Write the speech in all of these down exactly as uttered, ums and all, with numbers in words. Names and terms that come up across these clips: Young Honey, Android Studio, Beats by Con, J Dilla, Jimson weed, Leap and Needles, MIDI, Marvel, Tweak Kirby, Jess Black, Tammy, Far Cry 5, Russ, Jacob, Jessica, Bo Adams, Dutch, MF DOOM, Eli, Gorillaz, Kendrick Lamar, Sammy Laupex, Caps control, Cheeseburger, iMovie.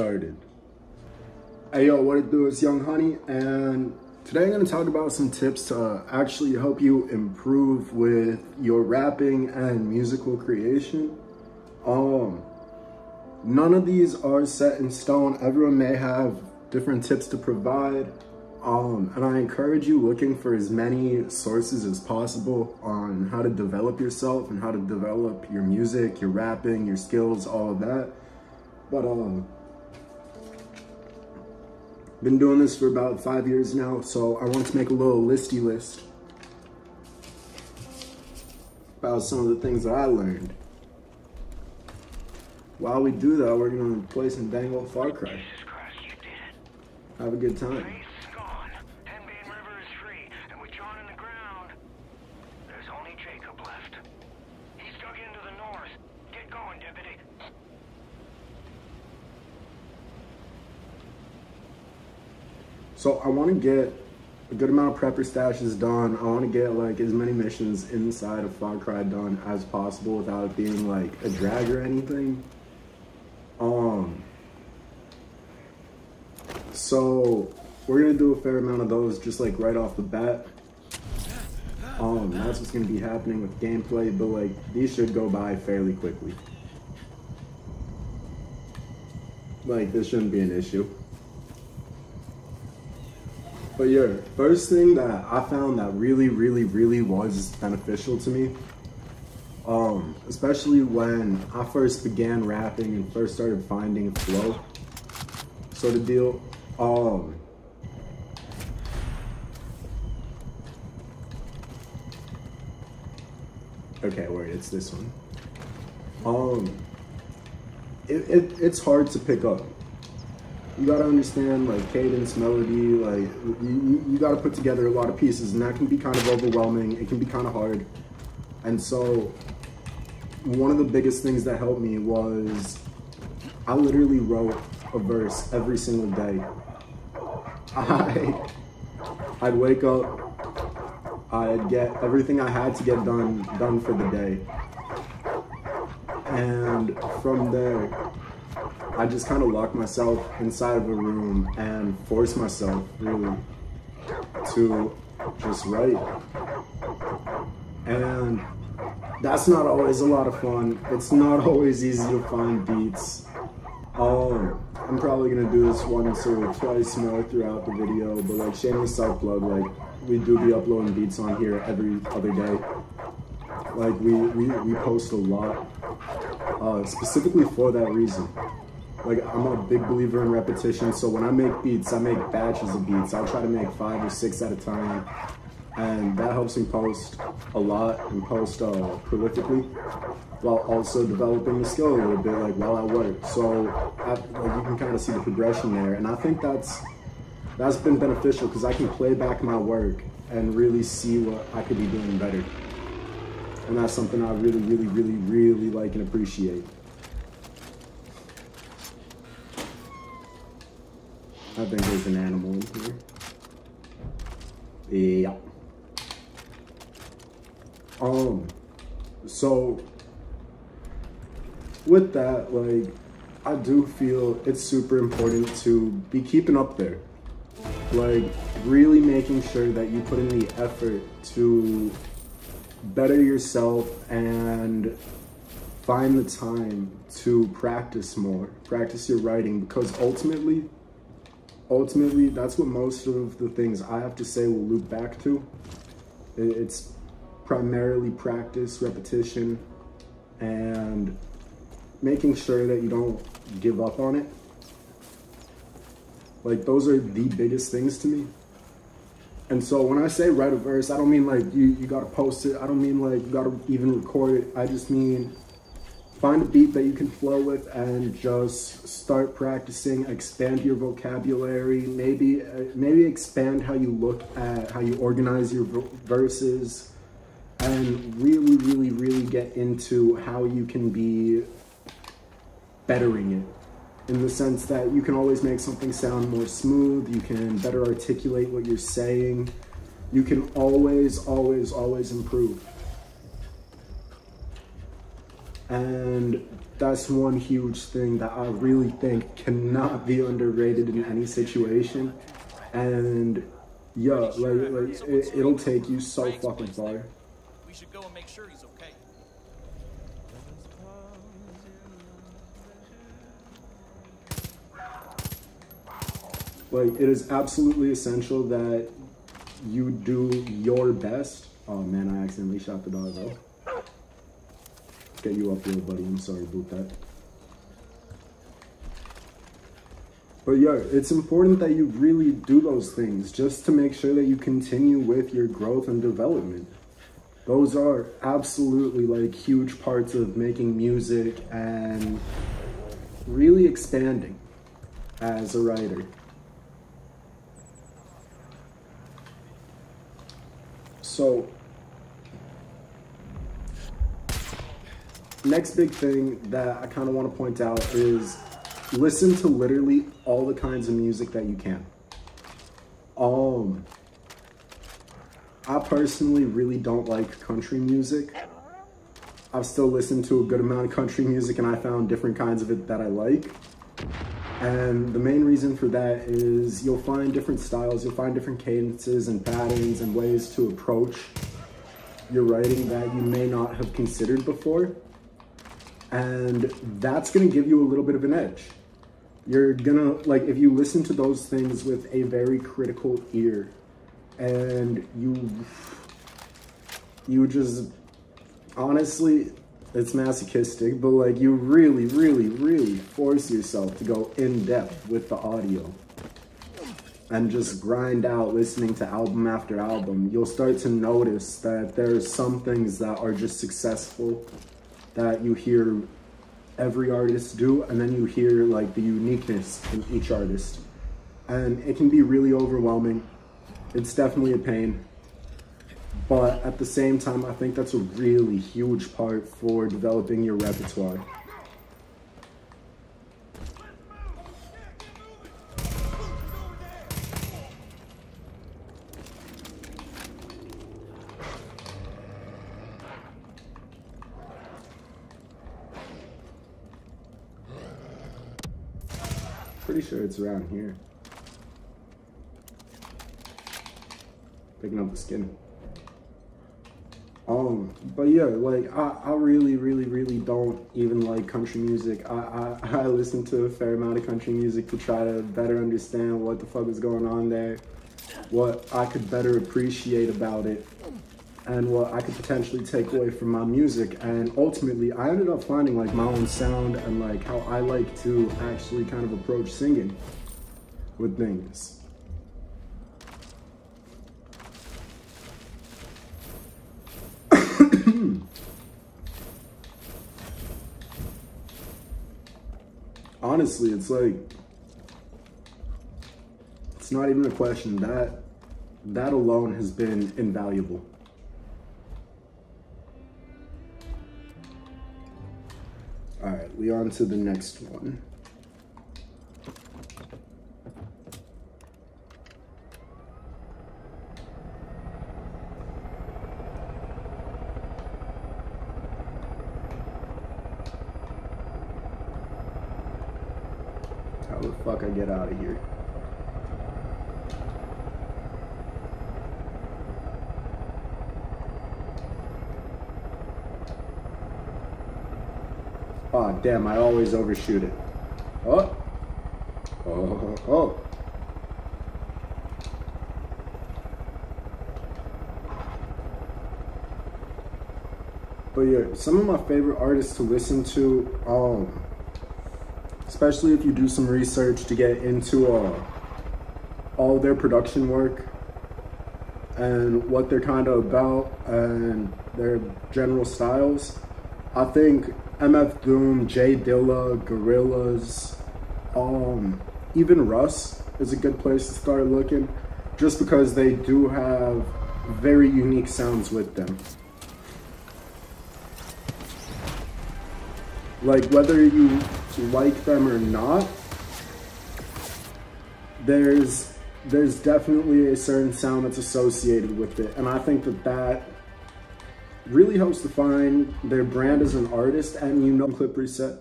started. Hey yo, what it do, it's Young Honey, and today I'm gonna talk about some tips to uh, actually help you improve with your rapping and musical creation. Um, none of these are set in stone. Everyone may have different tips to provide. Um, and I encourage you looking for as many sources as possible on how to develop yourself and how to develop your music, your rapping, your skills, all of that. But um, been doing this for about five years now, so I want to make a little listy list about some of the things that I learned. While we do that, we're gonna play some dang old Far Cry. Have a good time. So I want to get a good amount of prepper stashes done. I want to get like as many missions inside of Far Cry done as possible without it being like a drag or anything. Um, so we're going to do a fair amount of those just like right off the bat. Um, that's what's going to be happening with gameplay, but like these should go by fairly quickly. Like this shouldn't be an issue. But yeah, first thing that I found that really, really, really was beneficial to me, um, especially when I first began rapping and first started finding flow, sort of deal, um, okay, wait, it's this one, um, it, it, it's hard to pick up. You gotta understand like cadence, melody, like you, you gotta put together a lot of pieces, and that can be kind of overwhelming. It can be kind of hard. And so one of the biggest things that helped me was I literally wrote a verse every single day. I, I'd wake up, I'd get everything I had to get done, done for the day. And from there, I just kind of locked myself inside of a room and forced myself really to just write. And that's not always a lot of fun. It's not always easy to find beats. Um, I'm probably gonna do this once or twice more throughout the video, but like shameless self-plug, like we do be uploading beats on here every other day. Like we, we, we post a lot, uh, specifically for that reason. Like, I'm a big believer in repetition, so when I make beats, I make batches of beats. I try to make five or six at a time, and that helps me post a lot and post uh, prolifically, while also developing the skill a little bit, like, while I work. So, I, like, you can kind of see the progression there, and I think that's, that's been beneficial, because I can play back my work and really see what I could be doing better. And that's something I really, really, really, really like and appreciate. I think there's an animal in here. Yeah. Um, so with that, like, I do feel it's super important to be keeping up there. Like, really making sure that you put in the effort to better yourself and find the time to practice more. Practice your writing, because ultimately, Ultimately, that's what most of the things I have to say will loop back to. It's primarily practice, repetition, and making sure that you don't give up on it. Like, those are the biggest things to me. And so when I say write a verse, I don't mean like you, you gotta post it. I don't mean like you gotta even record it. I just mean find a beat that you can flow with and just start practicing, expand your vocabulary, maybe uh, maybe expand how you look at, how you organize your verses, and really, really, really get into how you can be bettering it, in the sense that you can always make something sound more smooth, you can better articulate what you're saying, you can always, always, always improve. And that's one huge thing that I really think cannot be underrated in any situation. And yeah, like, like it, it'll take you so fucking far. We should go and make sure he's okay. Like, it is absolutely essential that you do your best. Oh man, I accidentally shot the dog up. Get you up there, buddy. I'm sorry about that. But yeah, it's important that you really do those things just to make sure that you continue with your growth and development. Those are absolutely like huge parts of making music and really expanding as a writer. So, next big thing that I kind of want to point out is listen to literally all the kinds of music that you can. Um, I personally really don't like country music. I've still listened to a good amount of country music and I found different kinds of it that I like. And the main reason for that is you'll find different styles, you'll find different cadences and patterns and ways to approach your writing that you may not have considered before. And that's gonna give you a little bit of an edge. You're gonna, like, if you listen to those things with a very critical ear and you, you just, honestly, it's masochistic, but like you really, really, really force yourself to go in depth with the audio and just grind out listening to album after album. You'll start to notice that there are some things that are just successful that you hear every artist do, and then you hear like the uniqueness in each artist. And it can be really overwhelming. It's definitely a pain. But at the same time, I think that's a really huge part for developing your repertoire. Pretty sure it's around here. Picking up the skin. Um, but yeah, like, I, I really, really, really don't even like country music. I, I, I listened to a fair amount of country music to try to better understand what the fuck is going on there, what I could better appreciate about it, and what I could potentially take away from my music. And ultimately, I ended up finding, like, my own sound and, like, how I like to actually kind of approach singing with things. Honestly, it's like, it's not even a question. That, that alone has been invaluable. All right, we on to the next one. Fuck, I get out of here. Aw, oh, damn, I always overshoot it. Oh! Oh, oh. But yeah, some of my favorite artists to listen to, um... especially if you do some research to get into uh, all their production work and what they're kind of about and their general styles. I think M F Doom, J Dilla, Gorillaz, um, even Russ is a good place to start looking, just because they do have very unique sounds with them. Like, whether you like them or not, there's there's definitely a certain sound that's associated with it, and I think that that really helps define their brand as an artist, and you know, clip reset.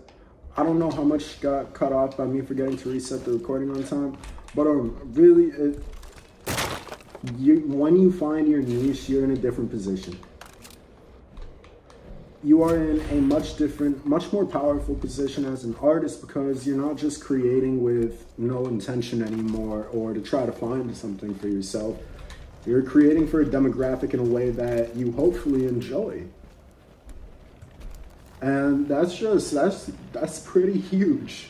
I don't know how much got cut off by me forgetting to reset the recording on time, but um, really, it, you, when you find your niche, you're in a different position. You are in a much different, much more powerful position as an artist, because you're not just creating with no intention anymore or to try to find something for yourself. You're creating for a demographic in a way that you hopefully enjoy. And that's just, that's, that's pretty huge.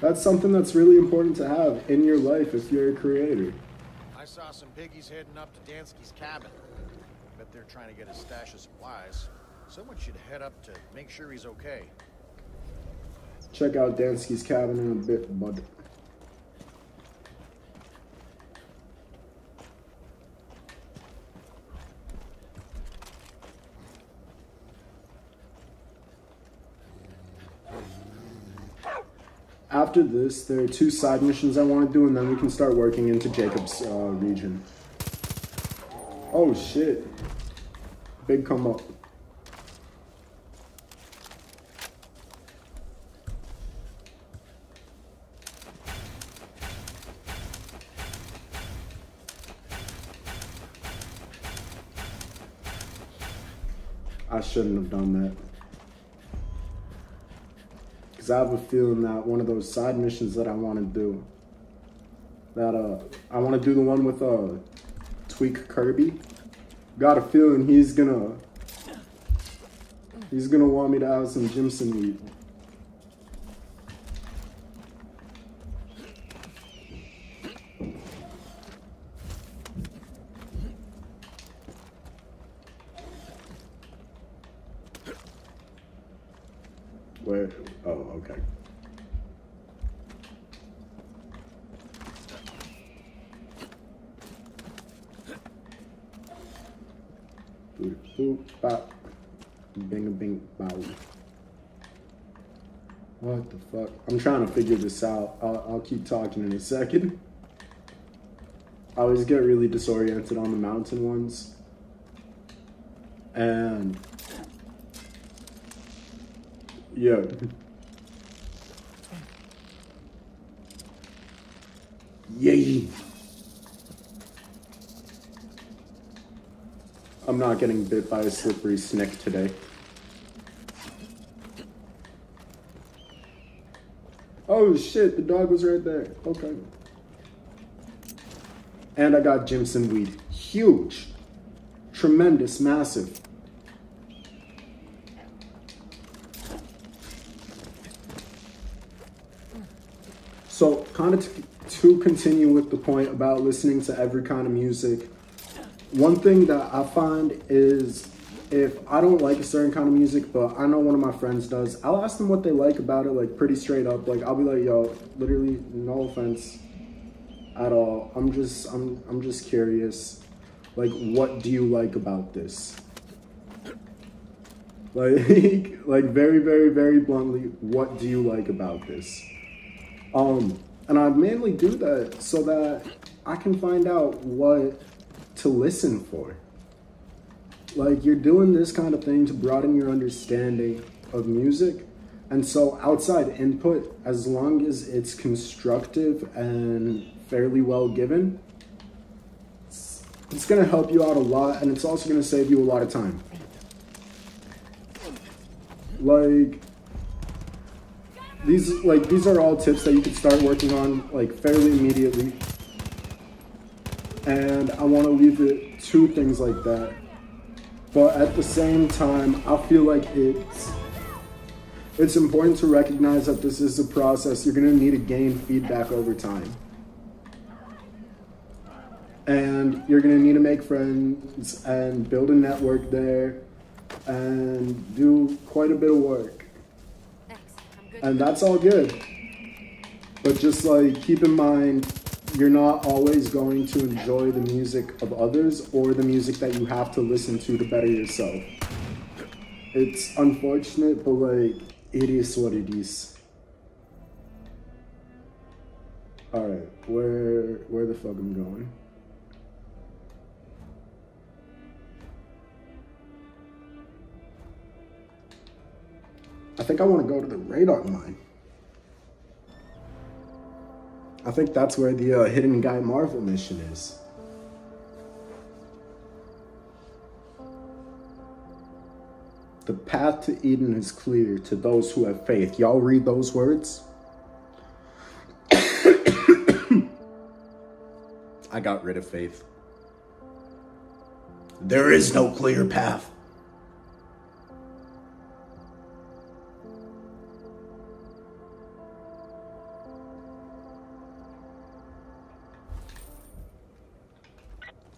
That's something that's really important to have in your life if you're a creator. I saw some piggies heading up to Dansky's cabin. Bet they're trying to get a stash of supplies. Someone should head up to make sure he's okay. Check out Dansky's cabin in a bit, bud. After this, there are two side missions I want to do, and then we can start working into Jacob's uh, region. Oh shit. Big come up. I shouldn't have done that. Because I have a feeling that one of those side missions that I want to do. That, uh, I want to do the one with, uh, Tweak Kirby. Got a feeling he's gonna he's gonna want me to have some Jimson weed. Where? Oh, okay. Boop, bop, bing, bing, bow. What the fuck? I'm trying to figure this out. I'll, I'll keep talking in a second. I always get really disoriented on the mountain ones. And... yeah. Yay! I'm not getting bit by a slippery snake today. Oh shit, the dog was right there. Okay. And I got Jimson weed. Huge. Tremendous, massive. So, kind of to, to continue with the point about listening to every kind of music, one thing that I find is if I don't like a certain kind of music, but I know one of my friends does, I'll ask them what they like about it, like pretty straight up. Like I'll be like, yo, literally no offense at all. I'm just, I'm, I'm just curious. Like, what do you like about this? Like, like very, very, very bluntly, what do you like about this? Um, and I mainly do that so that I can find out what to listen for. Like, you're doing this kind of thing to broaden your understanding of music, and so outside input, as long as it's constructive and fairly well given, it's, it's gonna help you out a lot, and it's also gonna save you a lot of time. Like these like these are all tips that you can start working on like fairly immediately. And I want to leave it to things like that. But at the same time, I feel like it's, it's important to recognize that this is a process. You're going to need to gain feedback over time. And you're going to need to make friends and build a network there and do quite a bit of work. And that's all good. But just like keep in mind, you're not always going to enjoy the music of others or the music that you have to listen to to better yourself. It's unfortunate, but like, it is what it is. All right, where, where the fuck am I going? think I want to go to the radar mine. I think that's where the uh, Hidden Guy Marvel mission is. The path to Eden is clear to those who have faith. Y'all read those words? I got rid of faith. There is no clear path.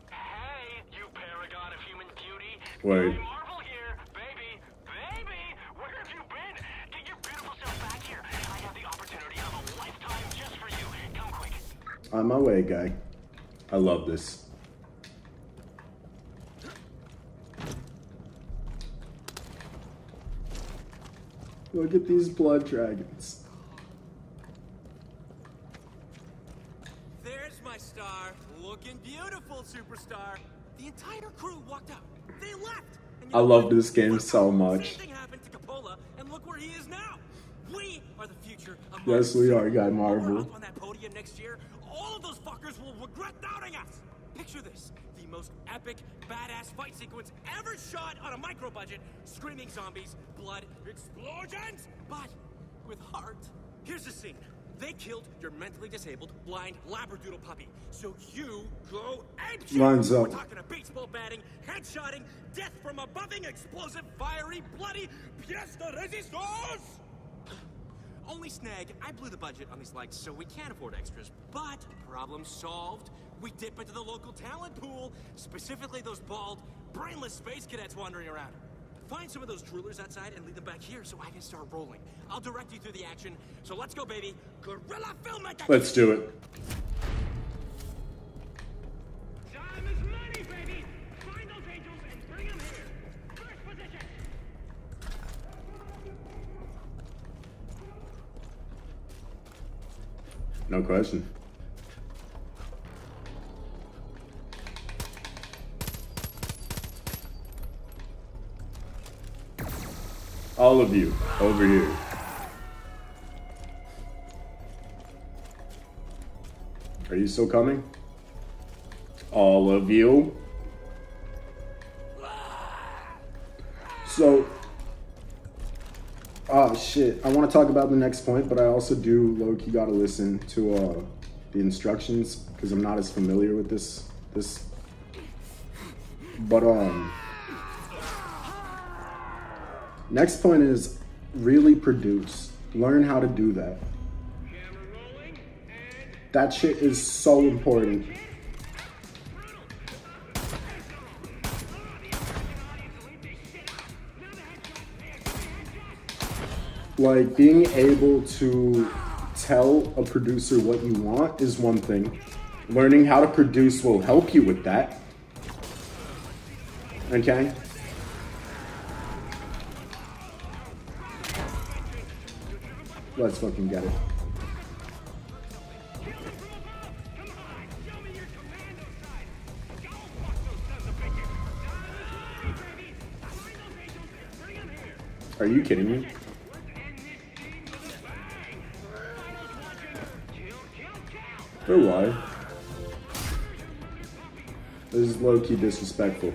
Hey, you paragon of human beauty. Wait. Marvel here, baby. Baby, where have you been? Get your beautiful self back here. I have the opportunity of a lifetime just for you. Come quick. On my way, guy. I love this. Look at these blood dragons. There's my star. Looking beautiful, superstar. The entire crew walked out. They left. I love this game so much. Same thing happened to Coppola, and look where he is now. We are the future of Marvel. Yes, we are, Guy Marvel. Up on that podium next year, all of those fuckers will regret doubting us. Picture this, the most epic, badass fight sequence ever shot on a micro-budget. Screaming zombies, blood, explosions, but with heart. Here's the scene. They killed your mentally disabled, blind labradoodle puppy. So you go apeshit. Lines up. We're talking a baseball batting, headshotting, death from above-ing, explosive, fiery, bloody, pièce de résistance! Only snag, I blew the budget on these lights, so we can't afford extras. But problem solved. We dip into the local talent pool, specifically those bald, brainless space cadets wandering around. Find some of those droolers outside and lead them back here so I can start rolling. I'll direct you through the action. So let's go, baby. Gorilla filmmaker. Let's do it. Time is money, baby. Find those angels and bring them here. First position. No question. All of you, over here. Are you still coming? All of you. So, oh shit. I want to talk about the next point, but I also do low-key gotta listen to uh, the instructions because I'm not as familiar with this. This. But um. Next point is really produce. Learn how to do that. That shit is so important. Like being able to tell a producer what you want is one thing. Learning how to produce will help you with that. Okay? Let's fucking get it. Are you kidding me? For why? This is low-key disrespectful.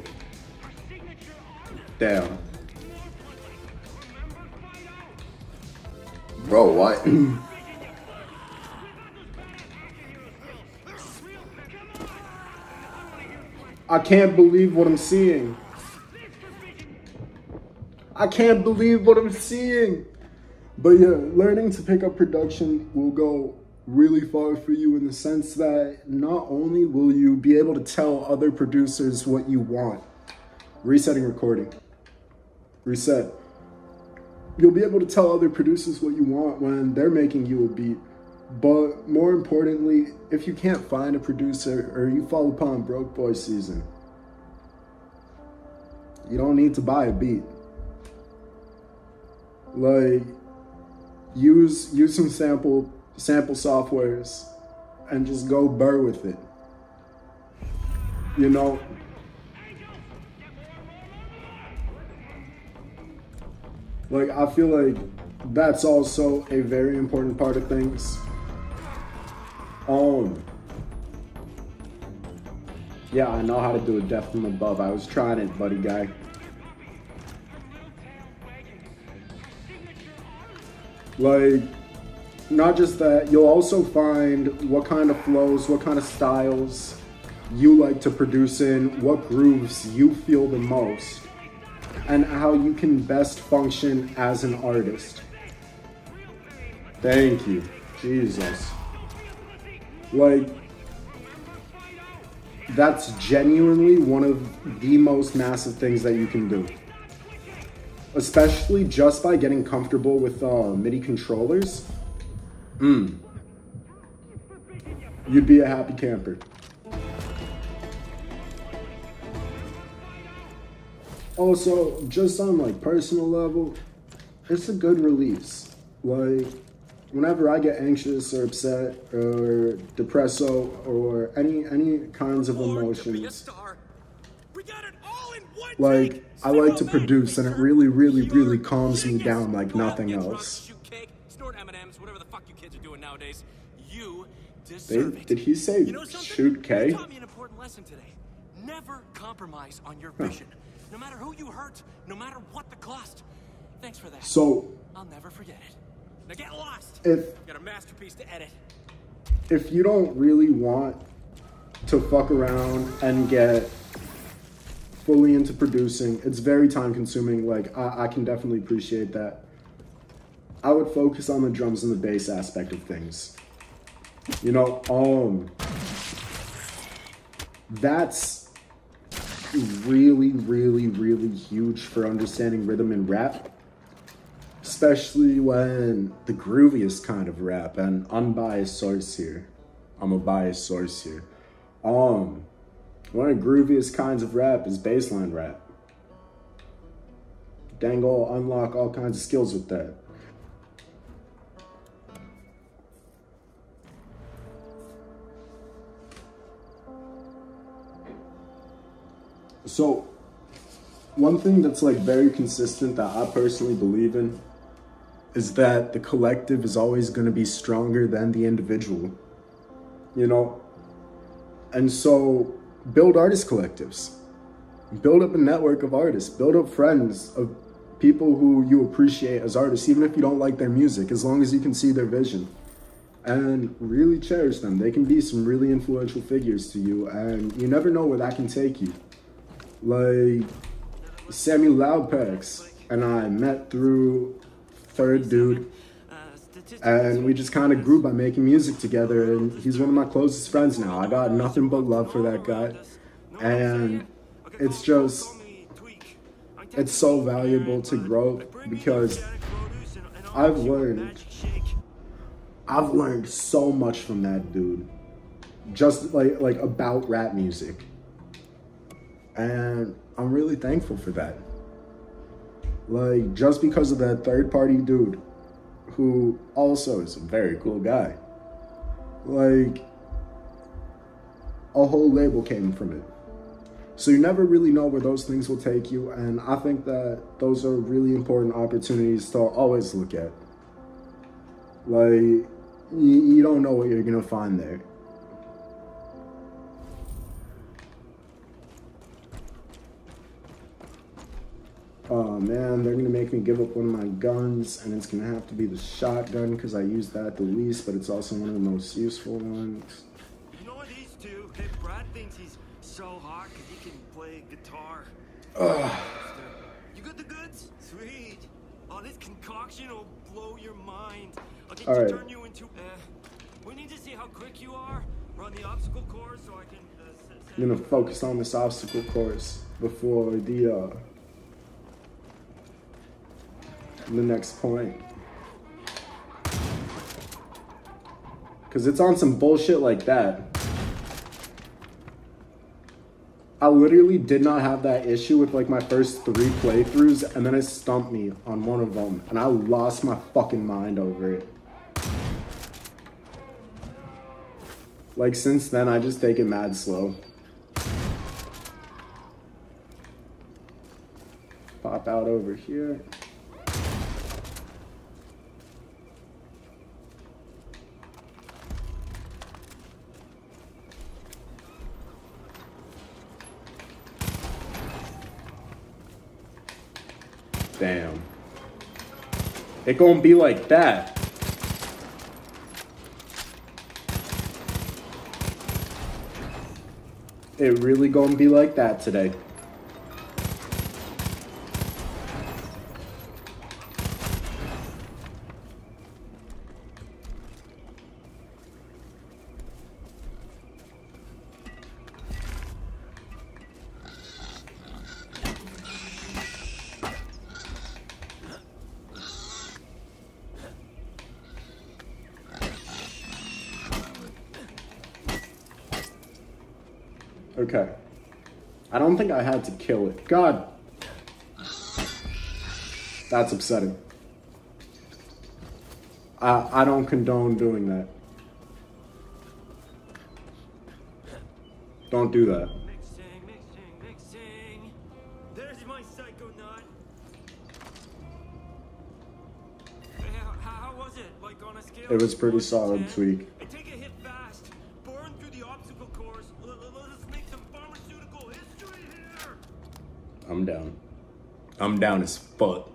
Damn. Bro, what? I can't believe what I'm seeing. I can't believe what I'm seeing. But yeah, learning to pick up production will go really far for you in the sense that not only will you be able to tell other producers what you want. Resetting recording. Reset. You'll be able to tell other producers what you want when they're making you a beat. But more importantly, if you can't find a producer or you fall upon broke boy season, you don't need to buy a beat. Like, use use some sample sample softwares and just go burr with it. You know? Like, I feel like That's also a very important part of things. Um, yeah, I know how to do a death from above. I was trying it, buddy guy. Like, not just that, you'll also find what kind of flows, what kind of styles you like to produce in, what grooves you feel the most, and how you can best function as an artist. Thank you, Jesus. Like, that's genuinely one of the most massive things that you can do. Especially just by getting comfortable with uh, MIDI controllers. Mm. You'd be a happy camper. Also, just on like personal level, it's a good release. Like, whenever I get anxious or upset or depresso or any any kinds of emotions, like, I like to produce, and it really, really, really calms me down like nothing else. They, did he say shoot K? You taught me an important lesson today. Never compromise on your vision. No matter who you hurt, no matter what the cost. Thanks for that. So I'll never forget it. Now get lost. If, got a masterpiece to edit. If you don't really want to fuck around and get fully into producing, it's very time consuming. Like, I, I can definitely appreciate that. I would focus on the drums and the bass aspect of things. You know, um, that's really, really, really huge for understanding rhythm and rap. Especially when the grooviest kind of rap, an unbiased source here. I'm a biased source here. Um, one of the grooviest kinds of rap is bassline rap. Dang, I'll unlock all kinds of skills with that. So, one thing that's like very consistent that I personally believe in is that the collective is always going to be stronger than the individual, you know? And so, build artist collectives. Build up a network of artists. Build up friends of people who you appreciate as artists, even if you don't like their music, as long as you can see their vision. And really cherish them. They can be some really influential figures to you, and you never know where that can take you. Like, Sammy Laupex and I met through Third Dude, and we just kind of grew by making music together, and he's one of my closest friends now. I got nothing but love for that guy, and it's just, it's so valuable to growth, because I've learned, I've learned so much from that dude, just like, like about rap music, and I'm really thankful for that. Like, just because of that third party dude, who also is a very cool guy, like, a whole label came from it. So you never really know where those things will take you, and I think that those are really important opportunities to always look at. Like, you don't know what you're gonna find there. Oh man, they're gonna make me give up one of my guns, and it's gonna have to be the shotgun because I use that the least, but it's also one of the most useful ones. You know these two? Brad thinks he's so hot because he can play guitar. Ugh. You got the goods? Sweet. Oh, this concoction will blow your mind. I'll get to turn you into. We need to see how quick you are. We're on the obstacle course, so I can. I'm gonna focus on this obstacle course before the. Uh, the next point, because it's on some bullshit like that. I literally did not have that issue with like my first three playthroughs, and then it stumped me on one of them, and I lost my fucking mind over it. Like, since then I just take it mad slow. Pop out over here. Damn. It gonna be like that. It really gonna be like that today. Okay. I don't think I had to kill it. God. That's upsetting. I, I don't condone doing that. Don't do that. Mixing, mixing, mixing. There's my psychonaut. How, how was it? Like on a scale? It was pretty solid, Tweak. I'm down. I'm down as fuck.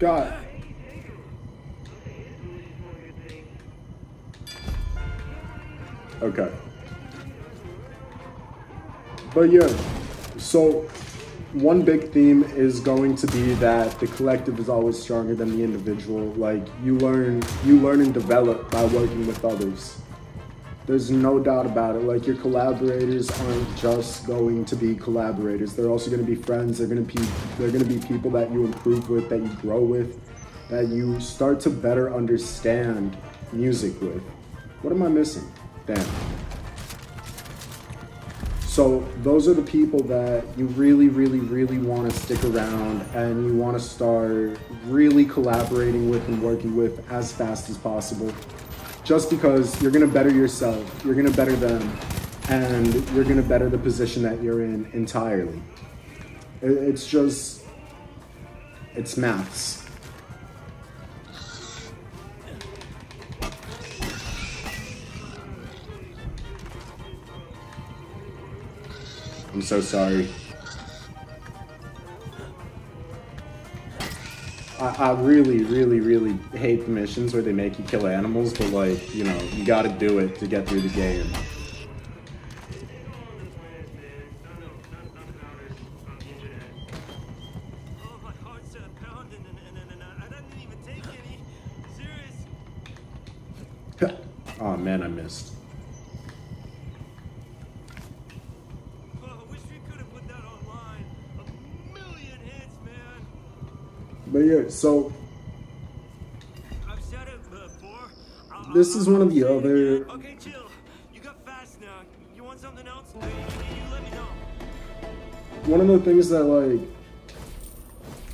God. Okay. But yeah, so... one big theme is going to be that the collective is always stronger than the individual. Like, you learn you learn and develop by working with others. There's no doubt about it. Like, your collaborators aren't just going to be collaborators. They're also going to be friends. They're going to be they're going to be people that you improve with, that you grow with, that you start to better understand music with. What am I missing? Damn. So those are the people that you really, really, really want to stick around and you want to start really collaborating with and working with as fast as possible. Just because you're going to better yourself, you're going to better them, and you're going to better the position that you're in entirely. It's just, it's maths. I'm so sorry. I, I really, really, really hate the missions where they make you kill animals, but like, you know, you gotta do it to get through the game. Oh man, I missed. But yeah, so this is one of the other. Okay, chill. You got fast now. You want something else? You let me know. One of the things that like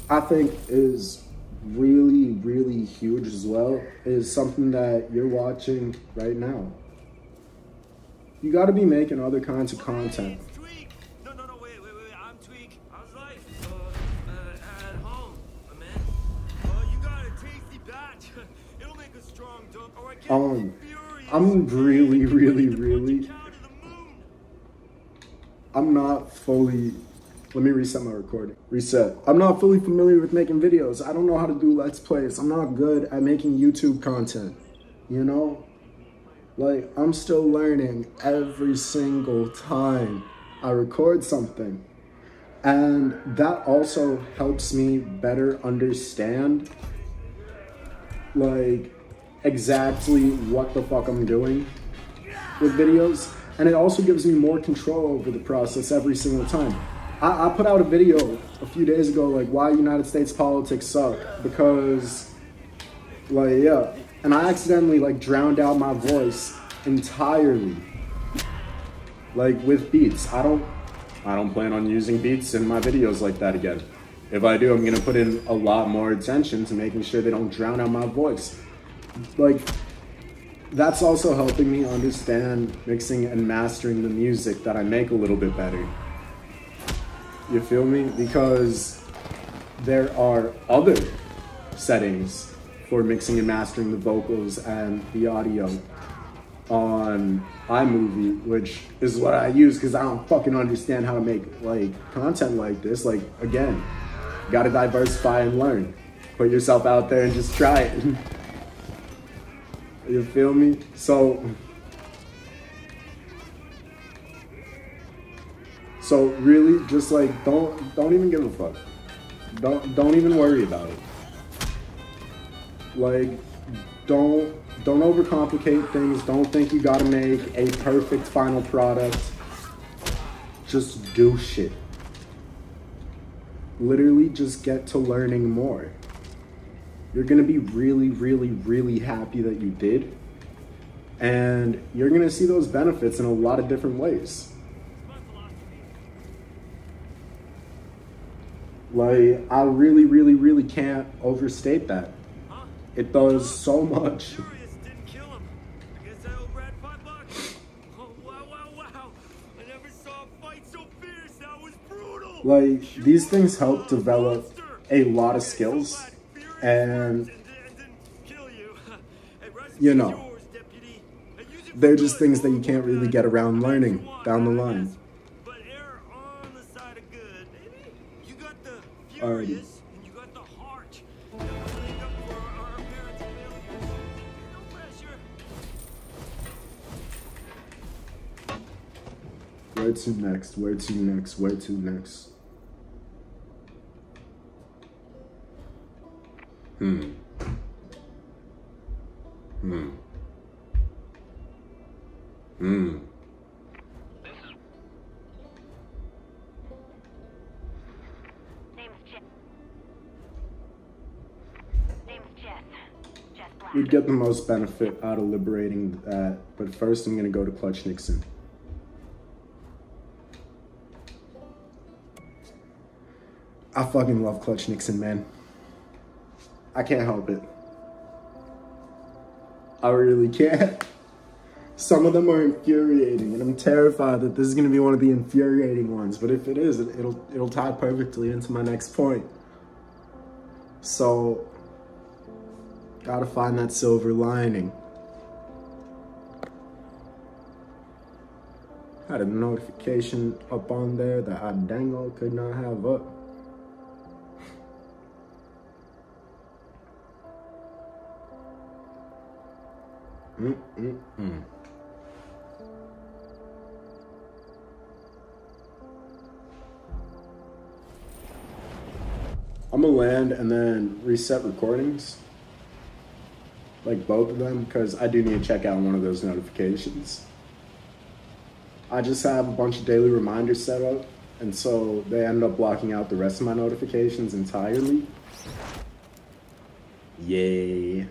I think is really, really huge as well is something that you're watching right now. You got to be making other kinds of content. Um, I'm really, really, really, I'm not fully, let me reset my recording, reset. I'm not fully familiar with making videos. I don't know how to do Let's Plays. I'm not good at making YouTube content, you know? Like, I'm still learning every single time I record something. And that also helps me better understand, like, exactly what the fuck I'm doing with videos, and it also gives me more control over the process every single time. I, I put out a video a few days ago like why United States politics suck, because like yeah, and I accidentally like drowned out my voice entirely, like with beats. I don't I don't plan on using beats in my videos like that again. If I do, I'm gonna put in a lot more attention to making sure they don't drown out my voice. Like, that's also helping me understand mixing and mastering the music that I make a little bit better. You feel me? Because there are other settings for mixing and mastering the vocals and the audio on iMovie, which is what I use because I don't fucking understand how to make like content like this. Like, again, gotta diversify and learn. Put yourself out there and just try it. You feel me? So, so really, just like don't don't even give a fuck. Don't don't even worry about it. Like, don't don't overcomplicate things. Don't think you gotta make a perfect final product. Just do shit. Literally, just get to learning more. You're gonna be really, really, really happy that you did. And you're gonna see those benefits in a lot of different ways. Like, I really, really, really can't overstate that. It does so much. Like, these things help develop a lot of skills. And, you know, they're just things that you can't really get around learning down the line. Alrighty. Where to next? Where to next? Where to next? Hmm. Hmm. Hmm. Name's Jess. Name's Jess. Jess Black. You'd get the most benefit out of liberating that, but first I'm gonna go to Clutch Nixon. I fucking love Clutch Nixon, man. I can't help it. I really can't. Some of them are infuriating, and I'm terrified that this is gonna be one of the infuriating ones, but if it is, it'll it'll tie perfectly into my next point. So, gotta find that silver lining. Had a notification up on there that I dangle could not have up. Mm, mm, mm. I'm gonna land and then reset recordings, like both of them, because I do need to check out one of those notifications. I just have a bunch of daily reminders set up, and so they end up blocking out the rest of my notifications entirely. Yay.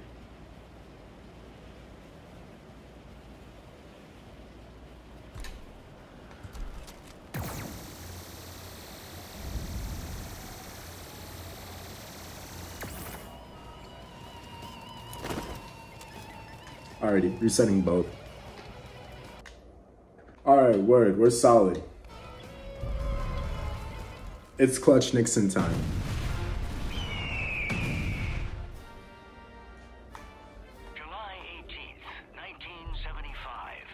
Alrighty, resetting both. Alright, word, we're solid. It's Clutch Nixon time. July eighteenth, nineteen seventy-five.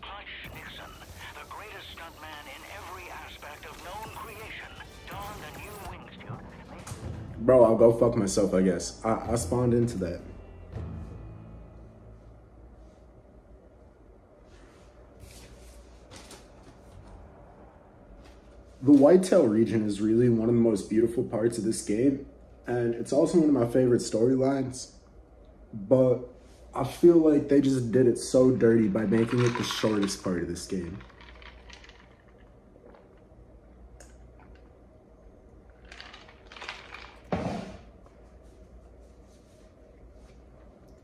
Clutch Nixon, the greatest stuntman in every aspect of known creation, donned a new wingsuit. Bro, I'll go fuck myself, I guess. I, I spawned into that. The Whitetail region is really one of the most beautiful parts of this game, and it's also one of my favorite storylines, but I feel like they just did it so dirty by making it the shortest part of this game.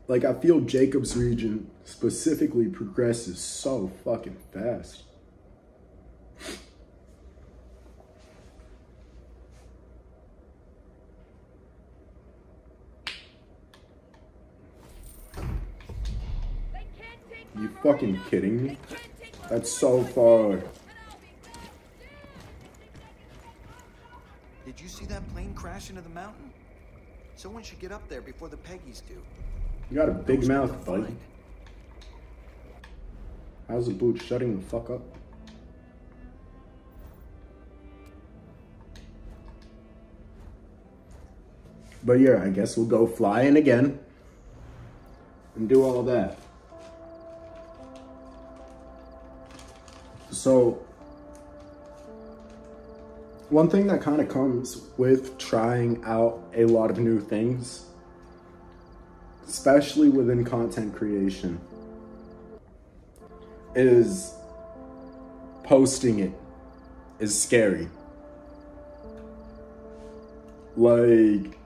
Like, I feel Jacob's region specifically progresses so fucking fast. You fucking kidding me? That's so far. Did you see that plane crash into the mountain? Someone should get up there before the Peggies do. You got a big Those mouth, buddy. How's the boot shutting the fuck up? But yeah, I guess we'll go flying again and do all that. So, one thing that kind of comes with trying out a lot of new things, especially within content creation, is posting it is scary. Like,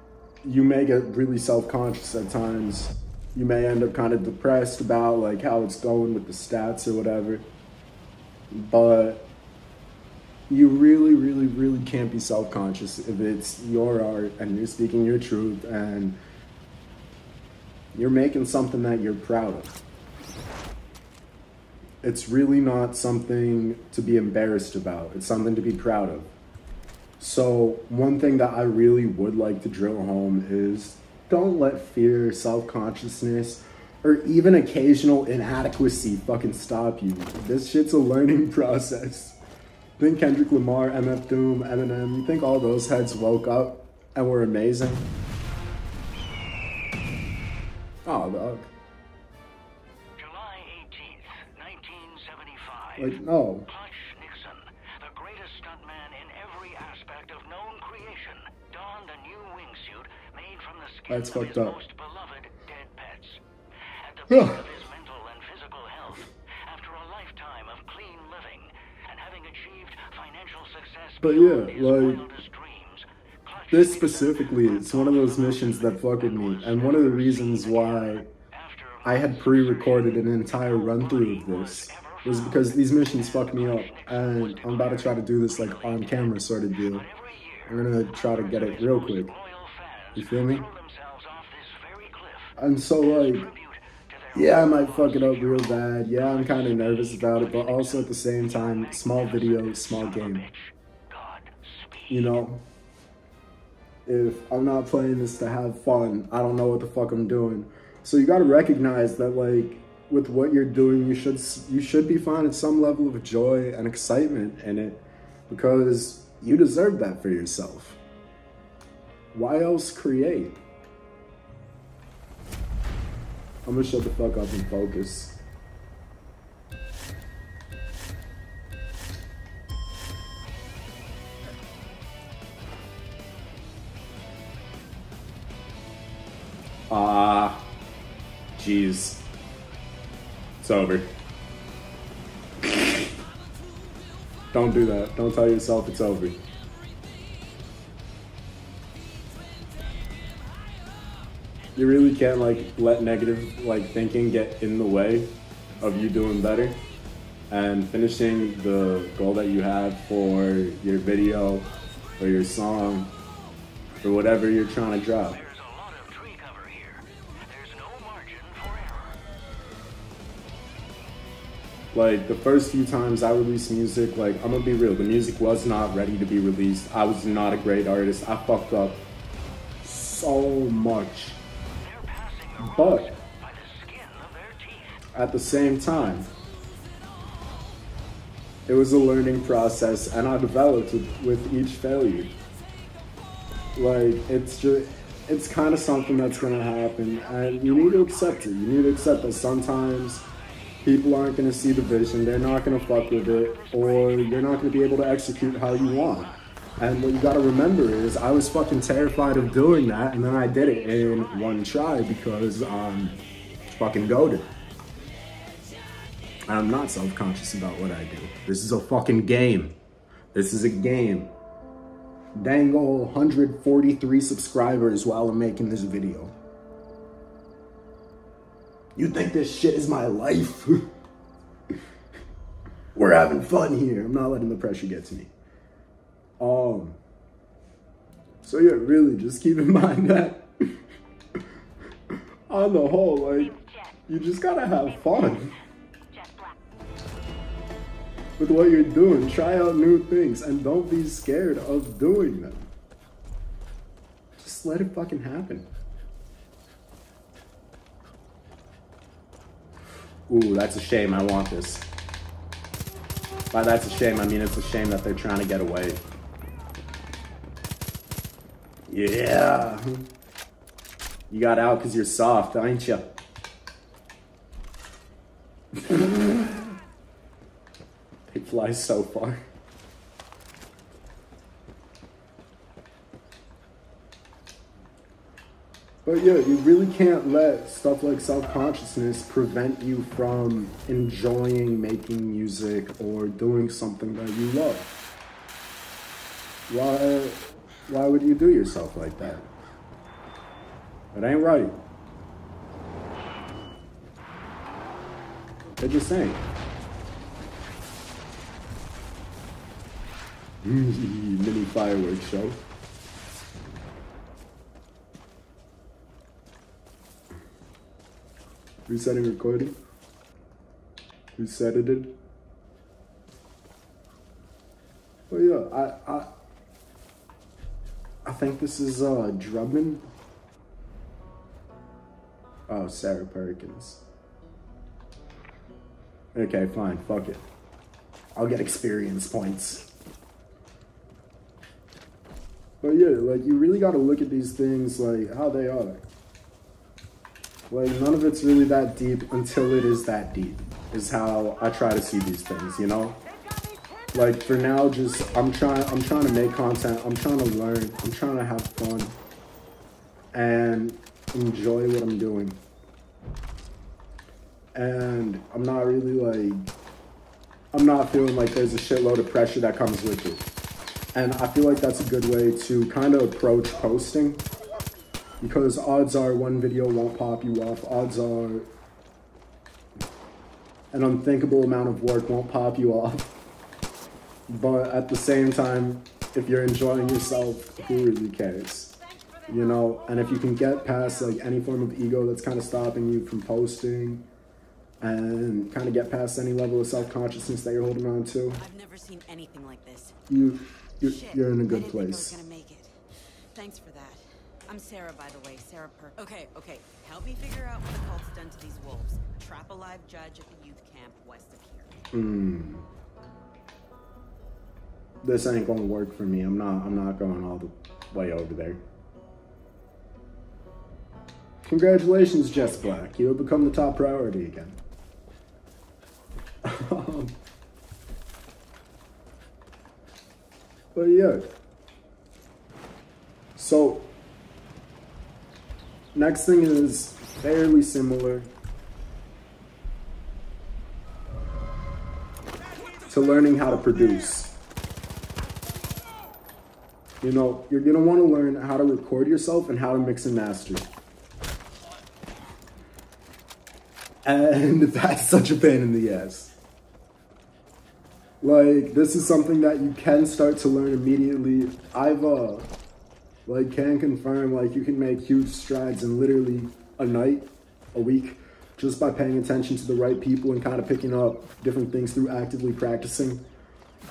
you may get really self-conscious at times. You may end up kind of depressed about like how it's going with the stats or whatever. But you really, really, really can't be self-conscious if it's your art and you're speaking your truth and you're making something that you're proud of. It's really not something to be embarrassed about. It's something to be proud of. So one thing that I really would like to drill home is don't let fear, self-consciousness, or even occasional inadequacy fucking stop you. This shit's a learning process. Think Kendrick Lamar, M F Doom, Eminem, think all those heads woke up and were amazing. Oh, dog. July eighteenth, nineteen seventy-five. Like, no. Clutch Nixon, the greatest stuntman in every aspect of known creation, donned a new wingsuit made from the skin That's of fucked his up. most beloved dead pets. At the peak of his mental and physical health, after a lifetime of clean living, and having achieved financial success but yeah, like, dreams, this specifically is one of those missions that fuck with me, and one of the reasons why I had pre-recorded an entire run-through of this was because these missions fuck me up, and I'm about to try to do this like on-camera sort of deal. I'm gonna try to get it real quick. You feel me? And so like, yeah, I might fuck it up real bad. Yeah, I'm kind of nervous about it, but also at the same time, small video, small game. You know? If I'm not playing this to have fun, I don't know what the fuck I'm doing. So you gotta recognize that, like, with what you're doing, you should, you should be finding some level of joy and excitement in it, because you deserve that for yourself. Why else create? I'm gonna shut the fuck up and focus. Ah, uh, jeez, it's over. Don't do that. Don't tell yourself it's over. You really can't like let negative like thinking get in the way of you doing better and finishing the goal that you have for your video or your song or whatever you're trying to drop. There's a lot of tree cover here. There's no margin for error. Like the first few times I released music, like I'm gonna be real, the music was not ready to be released. I was not a great artist. I fucked up so much. But at the same time, it was a learning process, and I developed with, with each failure. Like it's just, it's kind of something that's gonna happen, and you need to accept it. You need to accept that sometimes people aren't gonna see the vision, they're not gonna fuck with it, or you're not gonna be able to execute how you want. And what you gotta remember is I was fucking terrified of doing that, and then I did it in one try because I'm fucking goated. And I'm not self-conscious about what I do. This is a fucking game. This is a game. Dangle one hundred forty-three subscribers while I'm making this video. You think this shit is my life? We're having fun here. I'm not letting the pressure get to me. Um, so yeah, really just keep in mind that on the whole, like, you just gotta have fun with what you're doing. Try out new things and don't be scared of doing them. Just let it fucking happen. Ooh, that's a shame. I want this. By that's a shame, I mean it's a shame that they're trying to get away. Yeah. You got out because you're soft, ain't ya? They fly so far. But yeah, you really can't let stuff like self-consciousness prevent you from enjoying making music or doing something that you love. Why, why would you do yourself like that? It ain't right. It just ain't. Mini fireworks show. Resetting recording. Resetted it. Well, yeah, I, I, I think this is uh, Drummond. Oh, Sarah Perkins. Okay, fine. Fuck it. I'll get experience points. But yeah, like you really got to look at these things like how they are. Like, none of it's really that deep until it is that deep, is how I try to see these things, you know? Like, for now, just, I'm trying, I'm trying to make content, I'm trying to learn, I'm trying to have fun, and enjoy what I'm doing. And I'm not really, like, I'm not feeling like there's a shitload of pressure that comes with it. And I feel like that's a good way to kind of approach posting. Because odds are one video won't pop you off, odds are an unthinkable amount of work won't pop you off. But at the same time, if you're enjoying yourself, who really cares? You know, and if you can get past like any form of ego that's kind of stopping you from posting, and kind of get past any level of self-consciousness that you're holding on to, I've never seen anything like this. You, you're, you're in a good place. I didn't think I was gonna make it. Thanks for that. I'm Sarah, by the way, Sarah Perkins. Okay, okay, help me figure out what the cult's done to these wolves. Trap a live judge at the youth camp west of here. Hmm. This ain't gonna work for me. I'm not, I'm not going all the way over there. Congratulations, Jess Black. You have become the top priority again. But yeah. So... next thing is fairly similar to learning how to produce. You know, you're gonna wanna learn how to record yourself and how to mix and master. And that's such a pain in the ass. Like, this is something that you can start to learn immediately. I've, uh, Like, can confirm, like, you can make huge strides in literally a night, a week, just by paying attention to the right people and kind of picking up different things through actively practicing.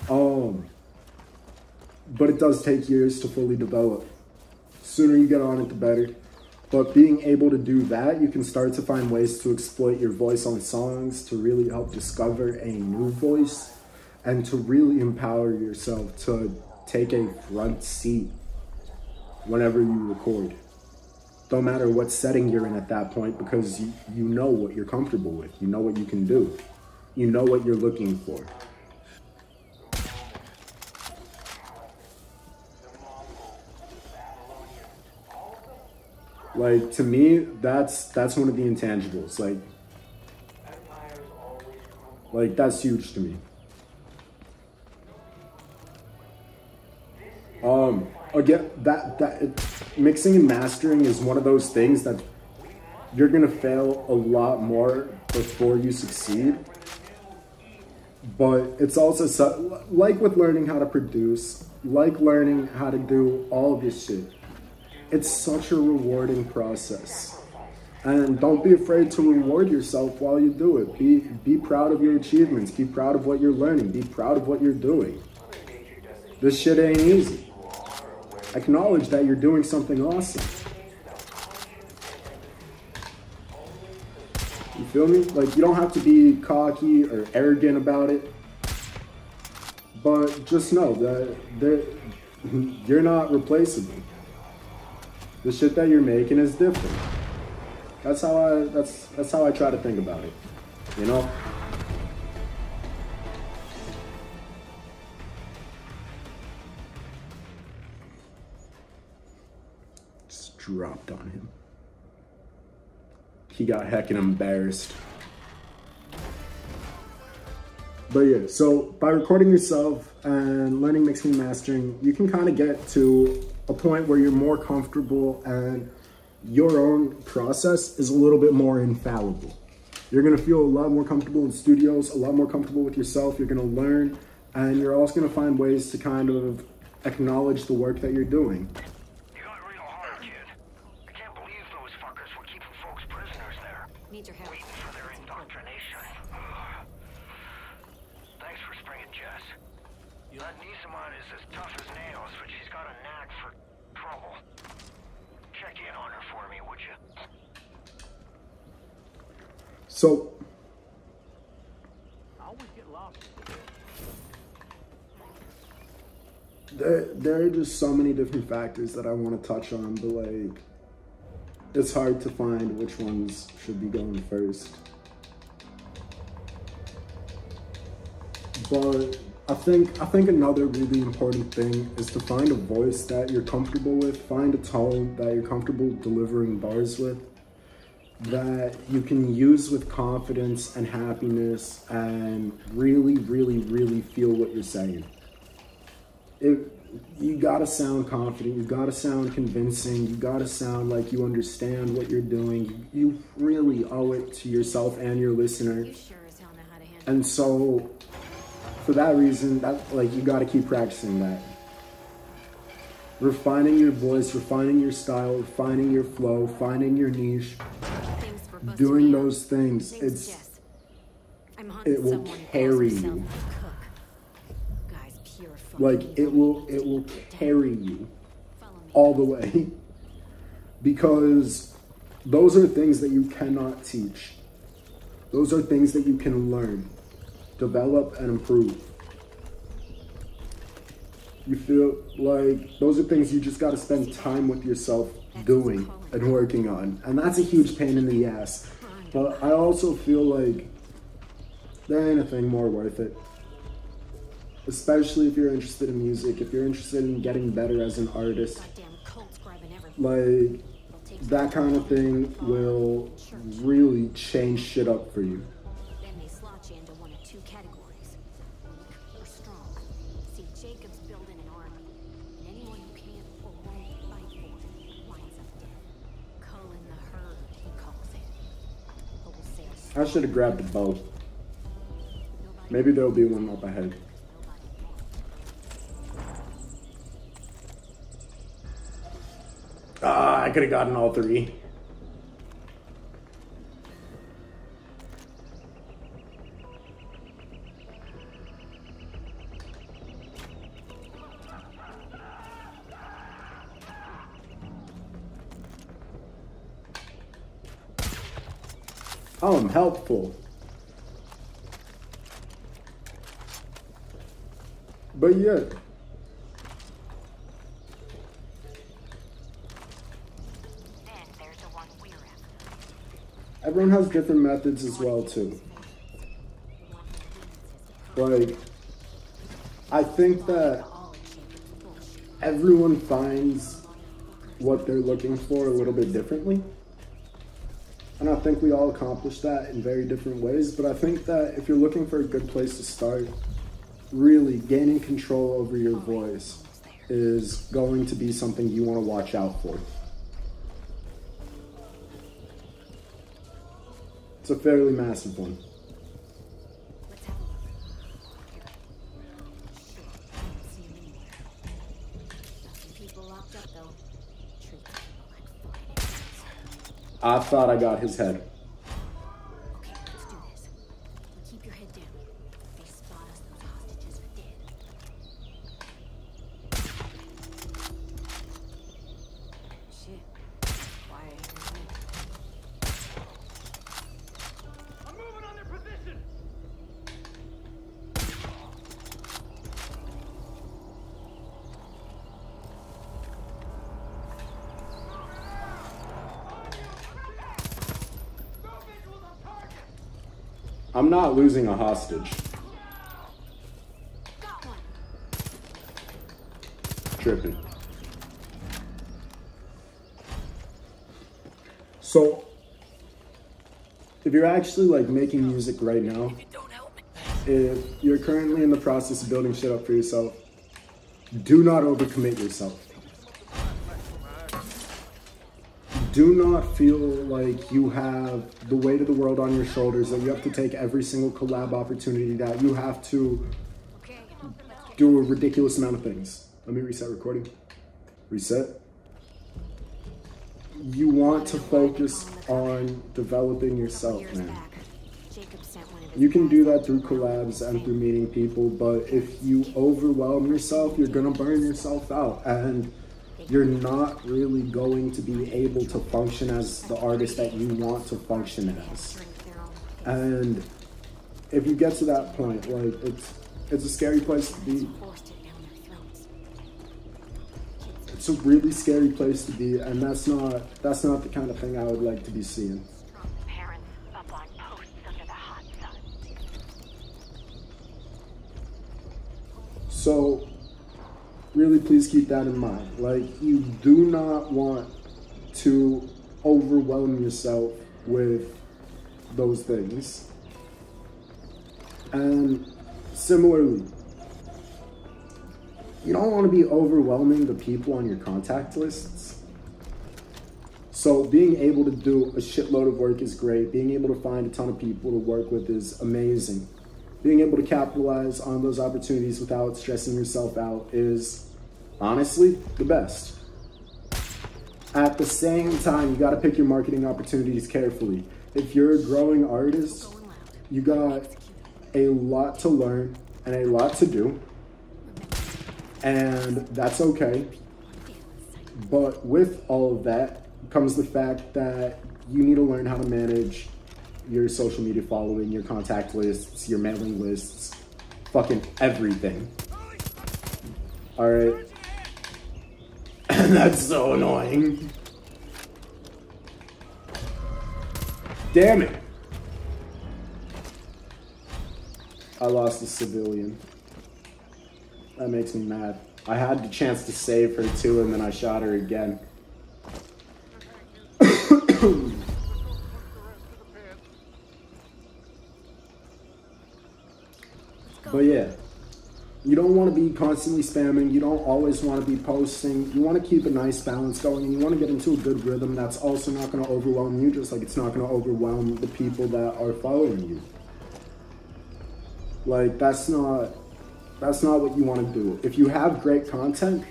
Um, but it does take years to fully develop. The sooner you get on it, the better. But being able to do that, you can start to find ways to exploit your voice on songs to really help discover a new voice and to really empower yourself to take a front seat whenever you record. Don't matter what setting you're in at that point, because you, you know what you're comfortable with. You know what you can do. You know what you're looking for. Like, to me, that's that's one of the intangibles. Like, like that's huge to me. Um... Again, that, that it, mixing and mastering is one of those things that you're gonna fail a lot more before you succeed. But it's also, so, like with learning how to produce, like learning how to do all of this shit, it's such a rewarding process. And don't be afraid to reward yourself while you do it. Be, be proud of your achievements. Be proud of what you're learning. Be proud of what you're doing. This shit ain't easy. Acknowledge that you're doing something awesome. You feel me? Like, you don't have to be cocky or arrogant about it. But just know that that you're not replaceable. The shit that you're making is different. That's how I that's that's how I try to think about it. You know? Just dropped on him. He got heckin' embarrassed. But yeah, so by recording yourself and learning mixing and mastering, you can kind of get to a point where you're more comfortable and your own process is a little bit more infallible. You're gonna feel a lot more comfortable in studios, a lot more comfortable with yourself, you're gonna learn, and you're also gonna find ways to kind of acknowledge the work that you're doing. You got real hard, kid. I can't believe those fuckers were keeping folks prisoners there. Need your help. Waiting for their indoctrination. Thanks for springing Jess. That niece of mine is as tough as nails, but she's got a knack for trouble. Check in on her for me, would you? So I always get lost. There, there are just so many different factors that I want to touch on, but like, it's hard to find which ones should be going first. But I think I think another really important thing is to find a voice that you're comfortable with, find a tone that you're comfortable delivering bars with, that you can use with confidence and happiness and really, really, really feel what you're saying. It, you gotta sound confident, you gotta sound convincing, you gotta sound like you understand what you're doing. You really owe it to yourself and your listener. And so, for that reason, that, like, you gotta keep practicing that. Refining your voice, refining your style, refining your flow, finding your niche, doing those things, it's, it will carry you. Like, it will, it will carry you all the way. Because those are things that you cannot teach. Those are things that you can learn, develop, and improve. You feel like those are things you just gotta spend time with yourself doing and working on. And that's a huge pain in the ass. But I also feel like there ain't a thing more worth it. Especially if you're interested in music, if you're interested in getting better as an artist. Like, that kind of thing will really change shit up for you. I should have grabbed a bow. Maybe there'll be one up ahead. Ah, I could have gotten all three. Oh, I'm helpful. But yeah. Everyone has different methods as well too. Like, I think that everyone finds what they're looking for a little bit differently. And I think we all accomplish that in very different ways, but I think that if you're looking for a good place to start, really gaining control over your voice is going to be something you want to watch out for. It's a fairly massive one. I thought I got his head. Okay, let's do this. Keep your head down. They spot us, those hostages are dead. I'm not losing a hostage. Tripping. So, if you're actually like making music right now, if you're currently in the process of building shit up for yourself, do not overcommit yourself. Do not feel like you have the weight of the world on your shoulders, that you have to take every single collab opportunity, that you have to do a ridiculous amount of things. Let me reset recording. Reset. You want to focus on developing yourself, man. You can do that through collabs and through meeting people, but if you overwhelm yourself, you're gonna burn yourself out, and you're not really going to be able to function as the artist that you want to function as. And if you get to that point, like, it's it's a scary place to be. It's a really scary place to be, and that's not that's not the kind of thing I would like to be seeing. So really, please keep that in mind. Like, you do not want to overwhelm yourself with those things. And similarly, you don't want to be overwhelming the people on your contact lists. So being able to do a shitload of work is great. Being able to find a ton of people to work with is amazing. Being able to capitalize on those opportunities without stressing yourself out is honestly the best. At the same time, you got to pick your marketing opportunities carefully. If you're a growing artist, you got a lot to learn and a lot to do, and that's okay. But with all of that comes the fact that you need to learn how to manage your social media following, your contact lists, your mailing lists, fucking everything. All right. And that's so annoying. Damn it. I lost a civilian. That makes me mad. I had the chance to save her too, and then I shot her again. But yeah, you don't want to be constantly spamming. You don't always want to be posting. You want to keep a nice balance going, and you want to get into a good rhythm that's also not going to overwhelm you, just like it's not going to overwhelm the people that are following you. Like, that's not, that's not what you want to do. If you have great content,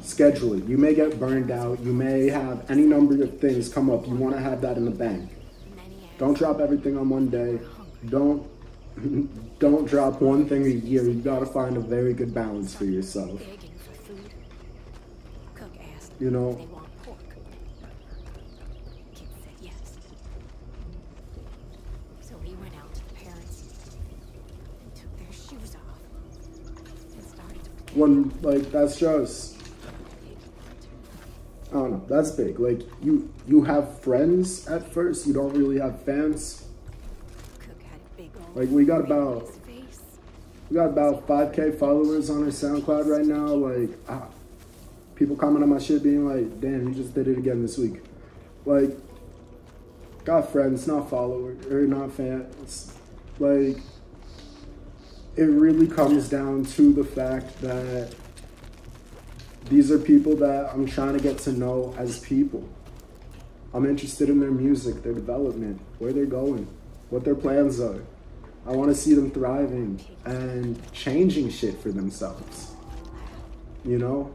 schedule it. You may get burned out. You may have any number of things come up. You want to have that in the bank. Don't drop everything on one day. Don't. Don't drop one thing a year. You gotta find a very good balance for yourself. You know, when, like, that's just, I don't know, that's big. Like, you you have friends at first. You don't really have fans. Like, we got about, we got about five K followers on our SoundCloud right now. Like, ah, people comment on my shit being like, damn, you just did it again this week. Like, got friends, not followers, or not fans. Like, it really comes down to the fact that these are people that I'm trying to get to know as people. I'm interested in their music, their development, where they're going, what their plans are. I want to see them thriving and changing shit for themselves, you know?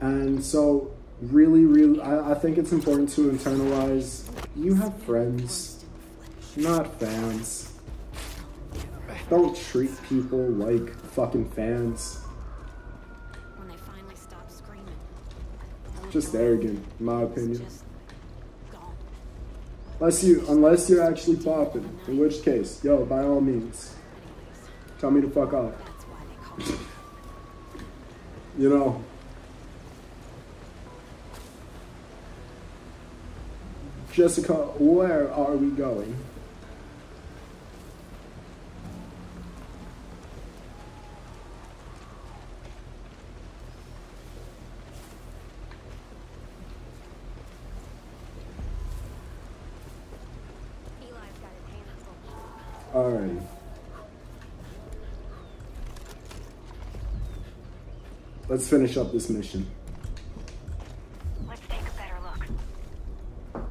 And so really, really, I, I think it's important to internalize, you have friends, not fans. Don't treat people like fucking fans. Just arrogant, in my opinion. Unless, you, unless you're actually popping, in which case, yo, by all means, tell me to fuck off. You know. Jessica, where are we going? Alrighty. Let's finish up this mission. Let's take a better look.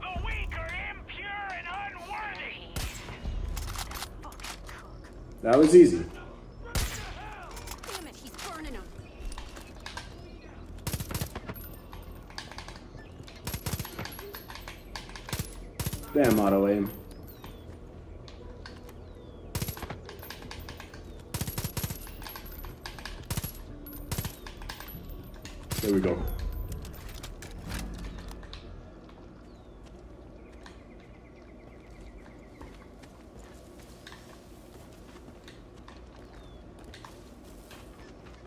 The weak are impure and unworthy. That was easy. Damn auto aim. There we go.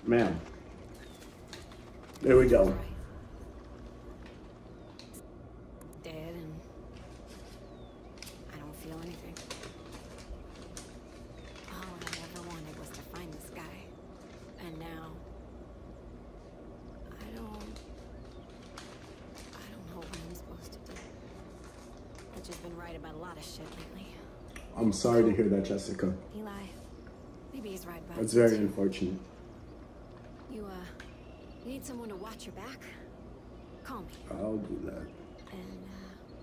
Man. There we go. I'm sorry to hear that, Jessica. Eli, maybe he's right back. That's very unfortunate. You, uh, you need someone to watch your back? Call me. I'll do that. And, uh,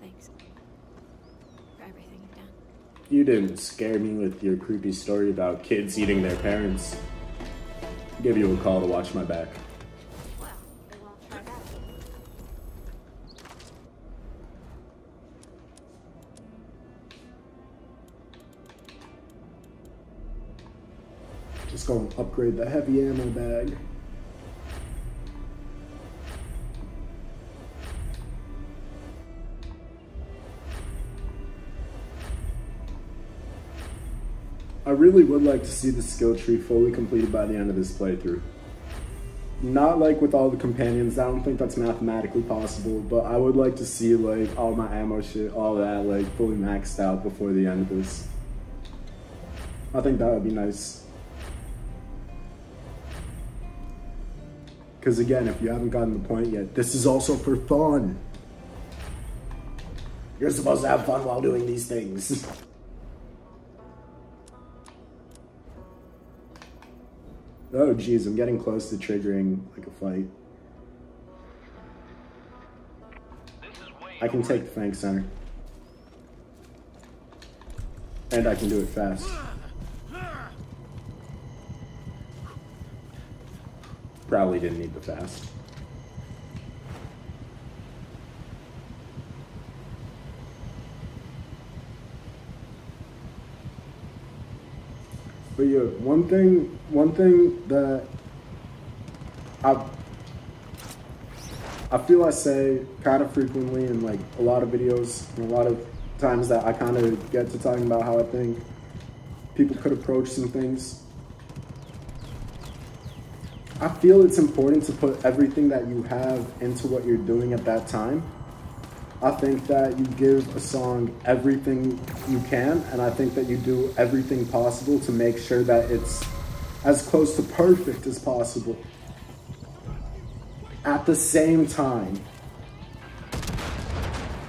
thanks for everything you've done. You didn't scare me with your creepy story about kids eating their parents. I'll give you a call to watch my back. Gonna upgrade the heavy ammo bag. I really would like to see the skill tree fully completed by the end of this playthrough. Not like with all the companions, I don't think that's mathematically possible, but I would like to see like all my ammo shit, all that like fully maxed out before the end of this. I think that would be nice. Because again, if you haven't gotten the point yet, this is also for fun. You're supposed to have fun while doing these things. Oh geez, I'm getting close to triggering like a fight. I can take the Fang Center. And I can do it fast. Probably didn't need the fast. But yeah, one thing, one thing that I I feel I say kind of frequently in like a lot of videos and a lot of times that I kind of get to talking about how I think people could approach some things. I feel it's important to put everything that you have into what you're doing at that time. I think that you give a song everything you can, and I think that you do everything possible to make sure that it's as close to perfect as possible. At the same time,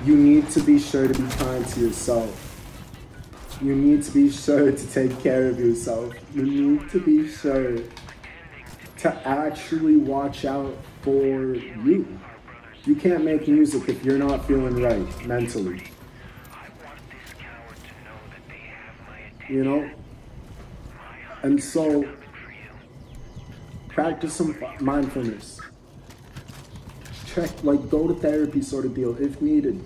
you need to be sure to be kind to yourself. You need to be sure to take care of yourself. You need to be sure to actually watch out for you. You can't make music if you're not feeling right mentally. You know? And so, practice some mindfulness. Check, like, go to therapy sort of deal if needed.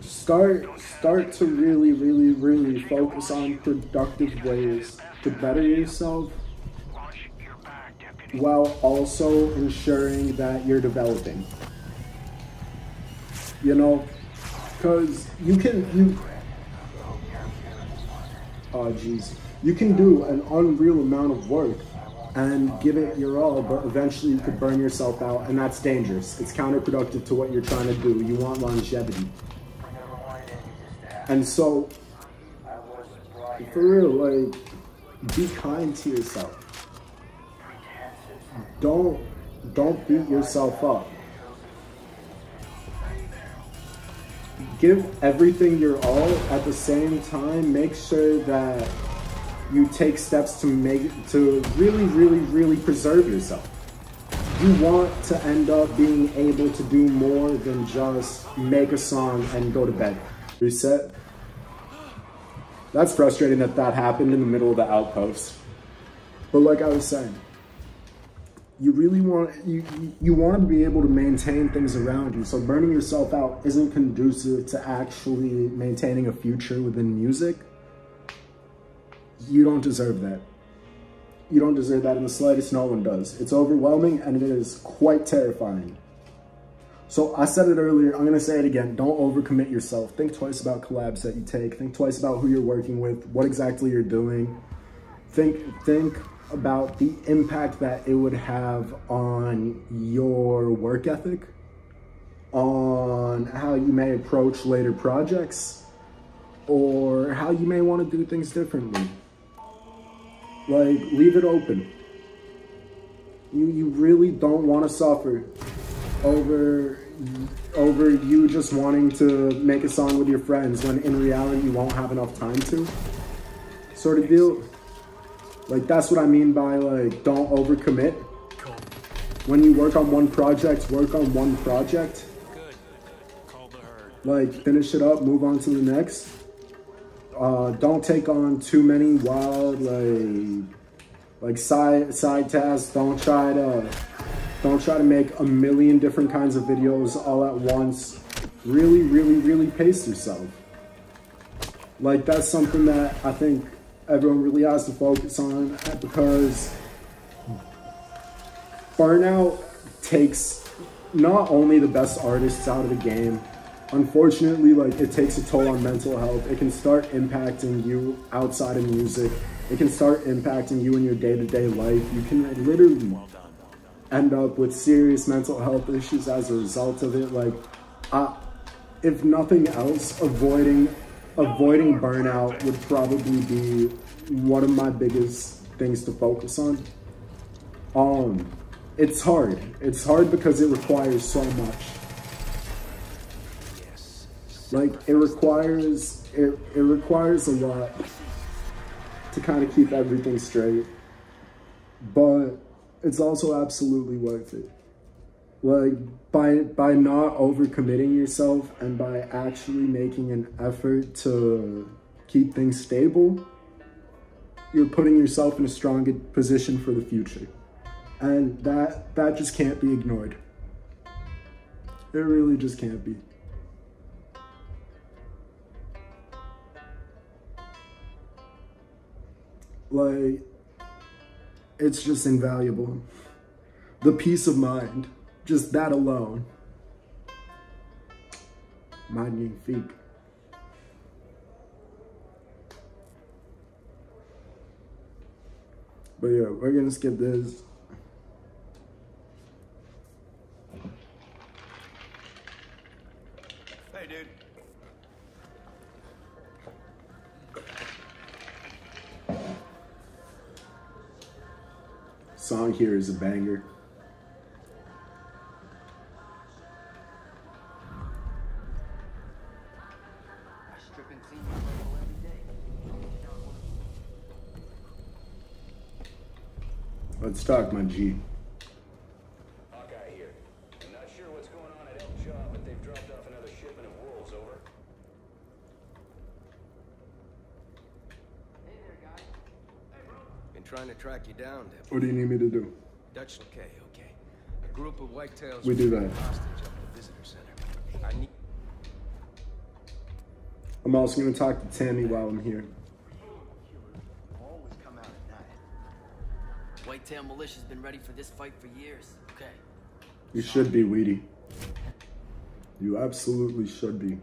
Start, start to really, really, really focus on productive ways to better yourself while also ensuring that you're developing. You know, because you can, you, oh geez, you can do an unreal amount of work and give it your all, but eventually you could burn yourself out, and that's dangerous. It's counterproductive to what you're trying to do. You want longevity. And so, for real, like, be kind to yourself. don't don't beat yourself up. Give everything you're all at the same time. Make sure that you take steps to make to really, really, really preserve yourself. You want to end up being able to do more than just make a song and go to bed. Reset. That's frustrating that that happened in the middle of the outpost. But like I was saying, you really want, you, you want to be able to maintain things around you. So burning yourself out isn't conducive to actually maintaining a future within music. You don't deserve that. You don't deserve that in the slightest. No one does. It's overwhelming and it is quite terrifying. So I said it earlier, I'm going to say it again. Don't overcommit yourself. Think twice about collabs that you take. Think twice about who you're working with, what exactly you're doing. Think, think about the impact that it would have on your work ethic, on how you may approach later projects, or how you may want to do things differently. Like, leave it open. You, you really don't want to suffer over over you just wanting to make a song with your friends when in reality you won't have enough time to. Sort of deal. Like, that's what I mean by, like, don't overcommit. When you work on one project, work on one project. Like, finish it up, move on to the next. Uh, don't take on too many wild, like, like side side tasks. Don't try to, don't try to make a million different kinds of videos all at once. Really, really, really pace yourself. Like, that's something that I think everyone really has to focus on, because burnout takes not only the best artists out of the game, unfortunately, like, it takes a toll on mental health. It can start impacting you outside of music. It can start impacting you in your day-to-day life. You can literally end up with serious mental health issues as a result of it. Like, I, if nothing else, avoiding avoiding burnout would probably be one of my biggest things to focus on. Um, it's hard. It's hard because it requires so much. Like, it requires, it, it requires a lot to kind of keep everything straight, but it's also absolutely worth it. Like, by, by not overcommitting yourself and by actually making an effort to keep things stable, you're putting yourself in a stronger position for the future. And that, that just can't be ignored. It really just can't be. Like, it's just invaluable. The peace of mind, just that alone. Mind your feet. But yeah, we're gonna skip this. Hey, dude. Song here is a banger. Let's talk, my G. Hawkeye here. I'm not sure what's going on at El Job, but they've dropped off another shipment of wolves. Over. Hey there, guy. Hey, bro. Been trying to track you down, Deb. What do you need me to do? Dutch. Okay, okay. A group of whitetails. We do that. I need. I'm also going to talk to Tammy while I'm here. Whitetail militia's been ready for this fight for years. Okay. You should be, Weedy. You absolutely should be.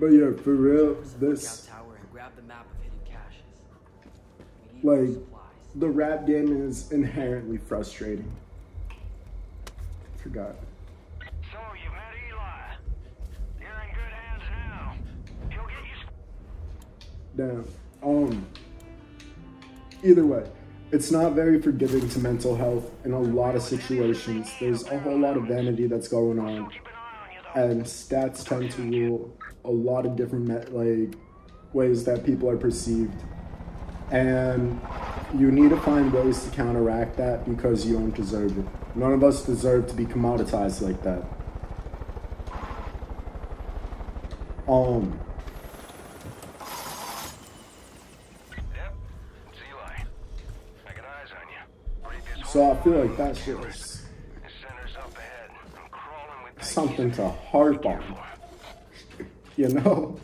But yeah, for real, this like the rap game is inherently frustrating. Forgot. So you met Eli. You're in good hands now. down. Um, either way, it's not very forgiving to mental health in a lot of situations. There's a whole lot of vanity that's going on, and stats tend to rule a lot of different like ways that people are perceived, and you need to find ways to counteract that because you don't deserve it. None of us deserve to be commoditized like that. Um. Yep, it's Eli. I got eyes on you. Previous so I feel like that shit was up ahead. I'm crawling with something to harp on. You know?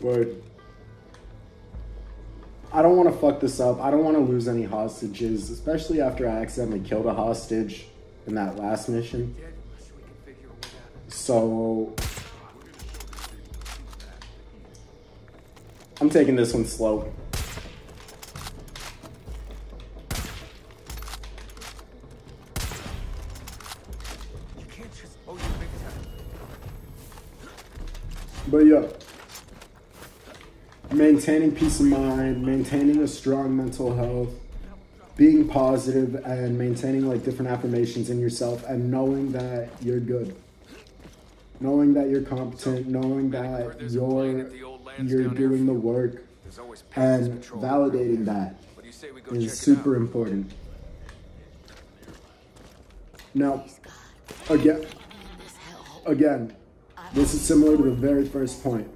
Word. I don't want to fuck this up. I don't want to lose any hostages, especially after I accidentally killed a hostage in that last mission. So I'm taking this one slow. But yeah. Maintaining peace of mind, maintaining a strong mental health, being positive, and maintaining like different affirmations in yourself, and knowing that you're good, knowing that you're competent, knowing that you're you're doing the work, and validating that is super important. Now, again, again, this is similar to the very first point.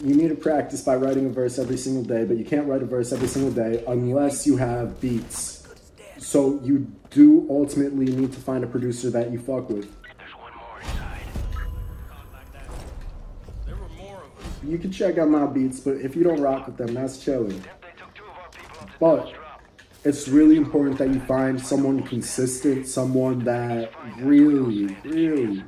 You need to practice by writing a verse every single day, but you can't write a verse every single day unless you have beats. So you do ultimately need to find a producer that you fuck with. There's one more inside. There were more of us. You can check out my beats, but if you don't rock with them, that's chilling. But it's really important that you find someone consistent, someone that really, really...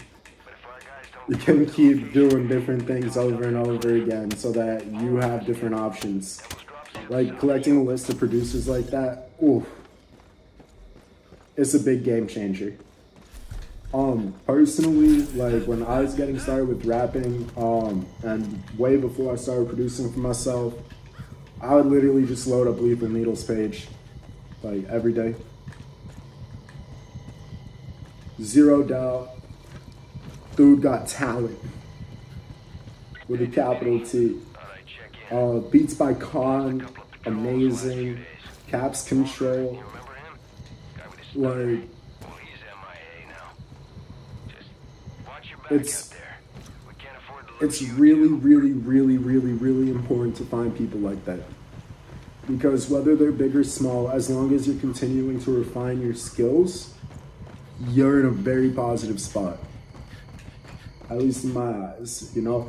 you can keep doing different things over and over again so that you have different options. Like collecting a list of producers like that, oof. It's a big game changer. Um, personally, like when I was getting started with rapping, um, and way before I started producing for myself, I would literally just load up Leap and Needles page, like every day. Zero doubt. Dude got talent with a capital T. Uh, Beats by Con, amazing. Caps Control, like it's it's really, really, really, really, really important to find people like that, because whether they're big or small, as long as you're continuing to refine your skills, you're in a very positive spot. At least in my eyes, you know?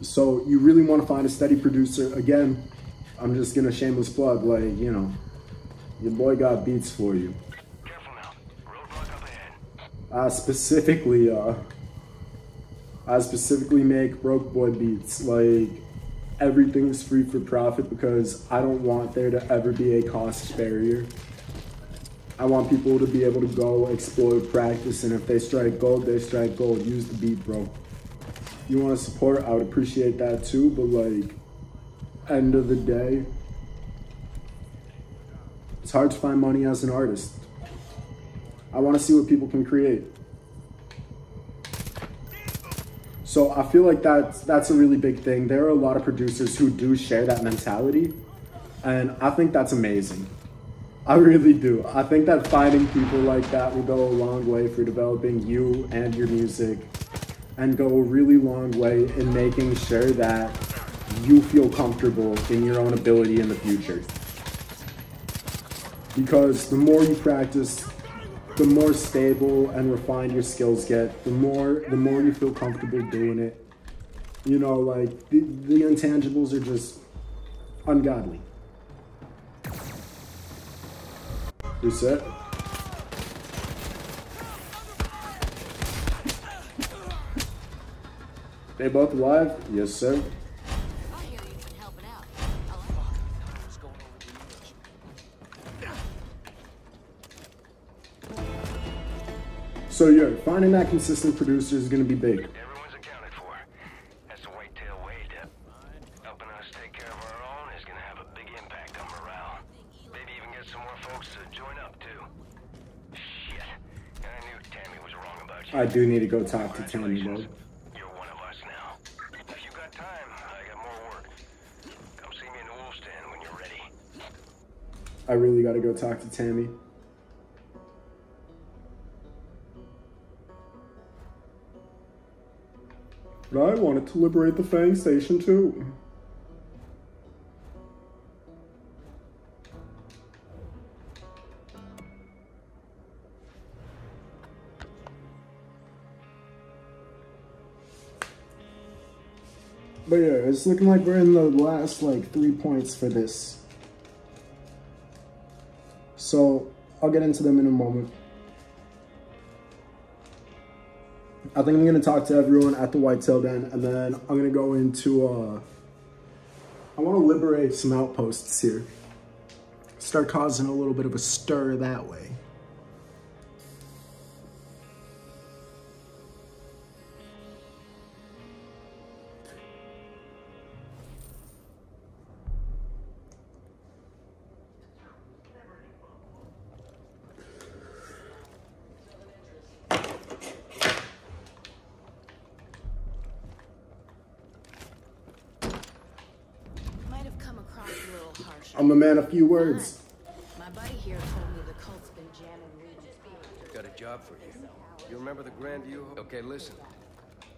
So you really want to find a steady producer. Again, I'm just gonna shameless plug, like, you know, your boy got beats for you. Careful now. Roadblock up ahead. I specifically, uh, I specifically make broke boy beats. Like, everything is free for profit because I don't want there to ever be a cost barrier. I want people to be able to go explore, practice, and if they strike gold, they strike gold. Use the beat, bro. You want to support? I would appreciate that too, but like, end of the day, it's hard to find money as an artist. I want to see what people can create. So I feel like that's, that's a really big thing. There are a lot of producers who do share that mentality, and I think that's amazing. I really do. I think that finding people like that will go a long way for developing you and your music, and go a really long way in making sure that you feel comfortable in your own ability in the future. Because the more you practice, the more stable and refined your skills get, the more the more you feel comfortable doing it. You know, like, the, the intangibles are just ungodly. You're set. They both alive? Yes, sir. So yeah, finding that consistent producer is going to be big. Everyone's accounted for. That's the white tail wade. Helping us take care of our own is going to have a big impact on morale. Maybe even get some more folks to join up too. Shit, I knew Tammy was wrong about you. I do need to go talk to Tammy, bro. You're one of us now. If you got time, I got more work. Come see me in the wolf stand when you're ready. I really got to go talk to Tammy. But I wanted to liberate the Fang Station too. But yeah, it's looking like we're in the last like three points for this. So I'll get into them in a moment. I think I'm gonna talk to everyone at the Whitetail Den, and then I'm gonna go into, uh, I wanna liberate some outposts here. Start causing a little bit of a stir that way. I'm a man of few words. My buddy here told me the cult's been jamming weed. Got a job for you. You remember the Grand View? Okay, listen.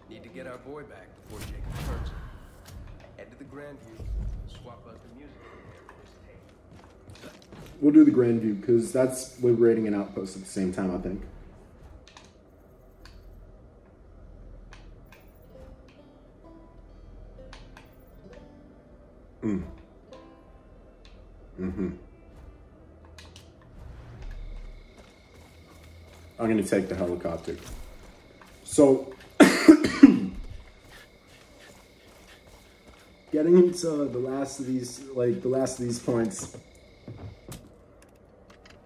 Need to get our boy back before Jacob hurts. Head to the Grand View. Swap out the music. We'll do the Grand View because that's liberating an outpost at the same time, I think. Hmm. Mm-hmm. I'm gonna take the helicopter. So, getting into the last of these, like the last of these points,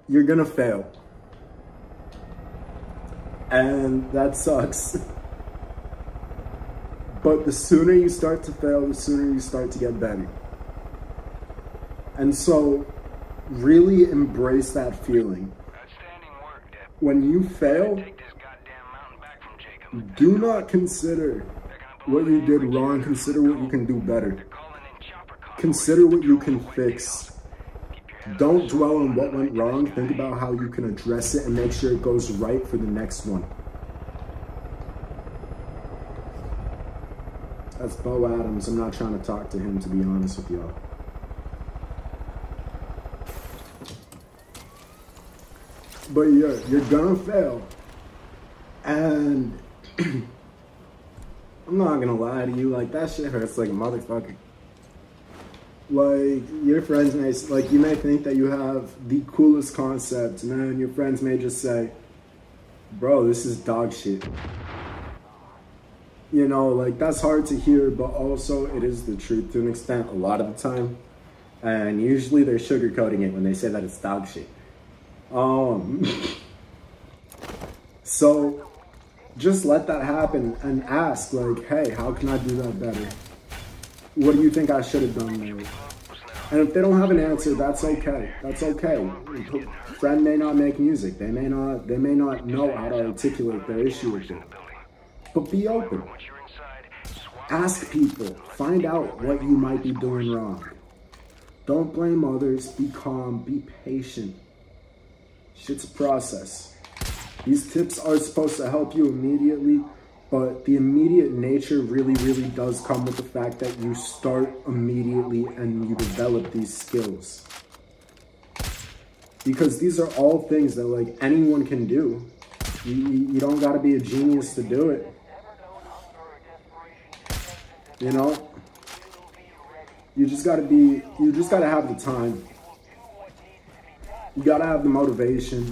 you're gonna fail, and that sucks. But the sooner you start to fail, the sooner you start to get better. And so, really embrace that feeling. Outstanding work, Deb. When you fail, take this goddamn mountain back from Jacob. Do not consider what you did wrong. Consider what you can do better. Consider what you can fix. Don't dwell on what went wrong. Think about how you can address it and make sure it goes right for the next one. That's Bo Adams. I'm not trying to talk to him, to be honest with y'all. But you're, you're gonna fail. And I'm not gonna lie to you, like that shit hurts like a motherfucker. Like your friends may, like you may think that you have the coolest concept, and then your friends may just say, bro, this is dog shit. You know, like that's hard to hear, but also it is the truth to an extent a lot of the time. And usually they're sugarcoating it when they say that it's dog shit. Um, so just let that happen and ask like, hey, how can I do that better? What do you think I should have done there? And if they don't have an answer, that's okay. That's okay. Friend may not make music. They may not, they may not know how to articulate their issue with you, but be open. Ask people, find out what you might be doing wrong. Don't blame others. Be calm, be patient. Shit's a process. These tips are supposed to help you immediately, but the immediate nature really, really does come with the fact that you start immediately and you develop these skills. Because these are all things that, like, anyone can do. You, you don't gotta be a genius to do it. You know? You just gotta be, you just gotta have the time. You gotta have the motivation.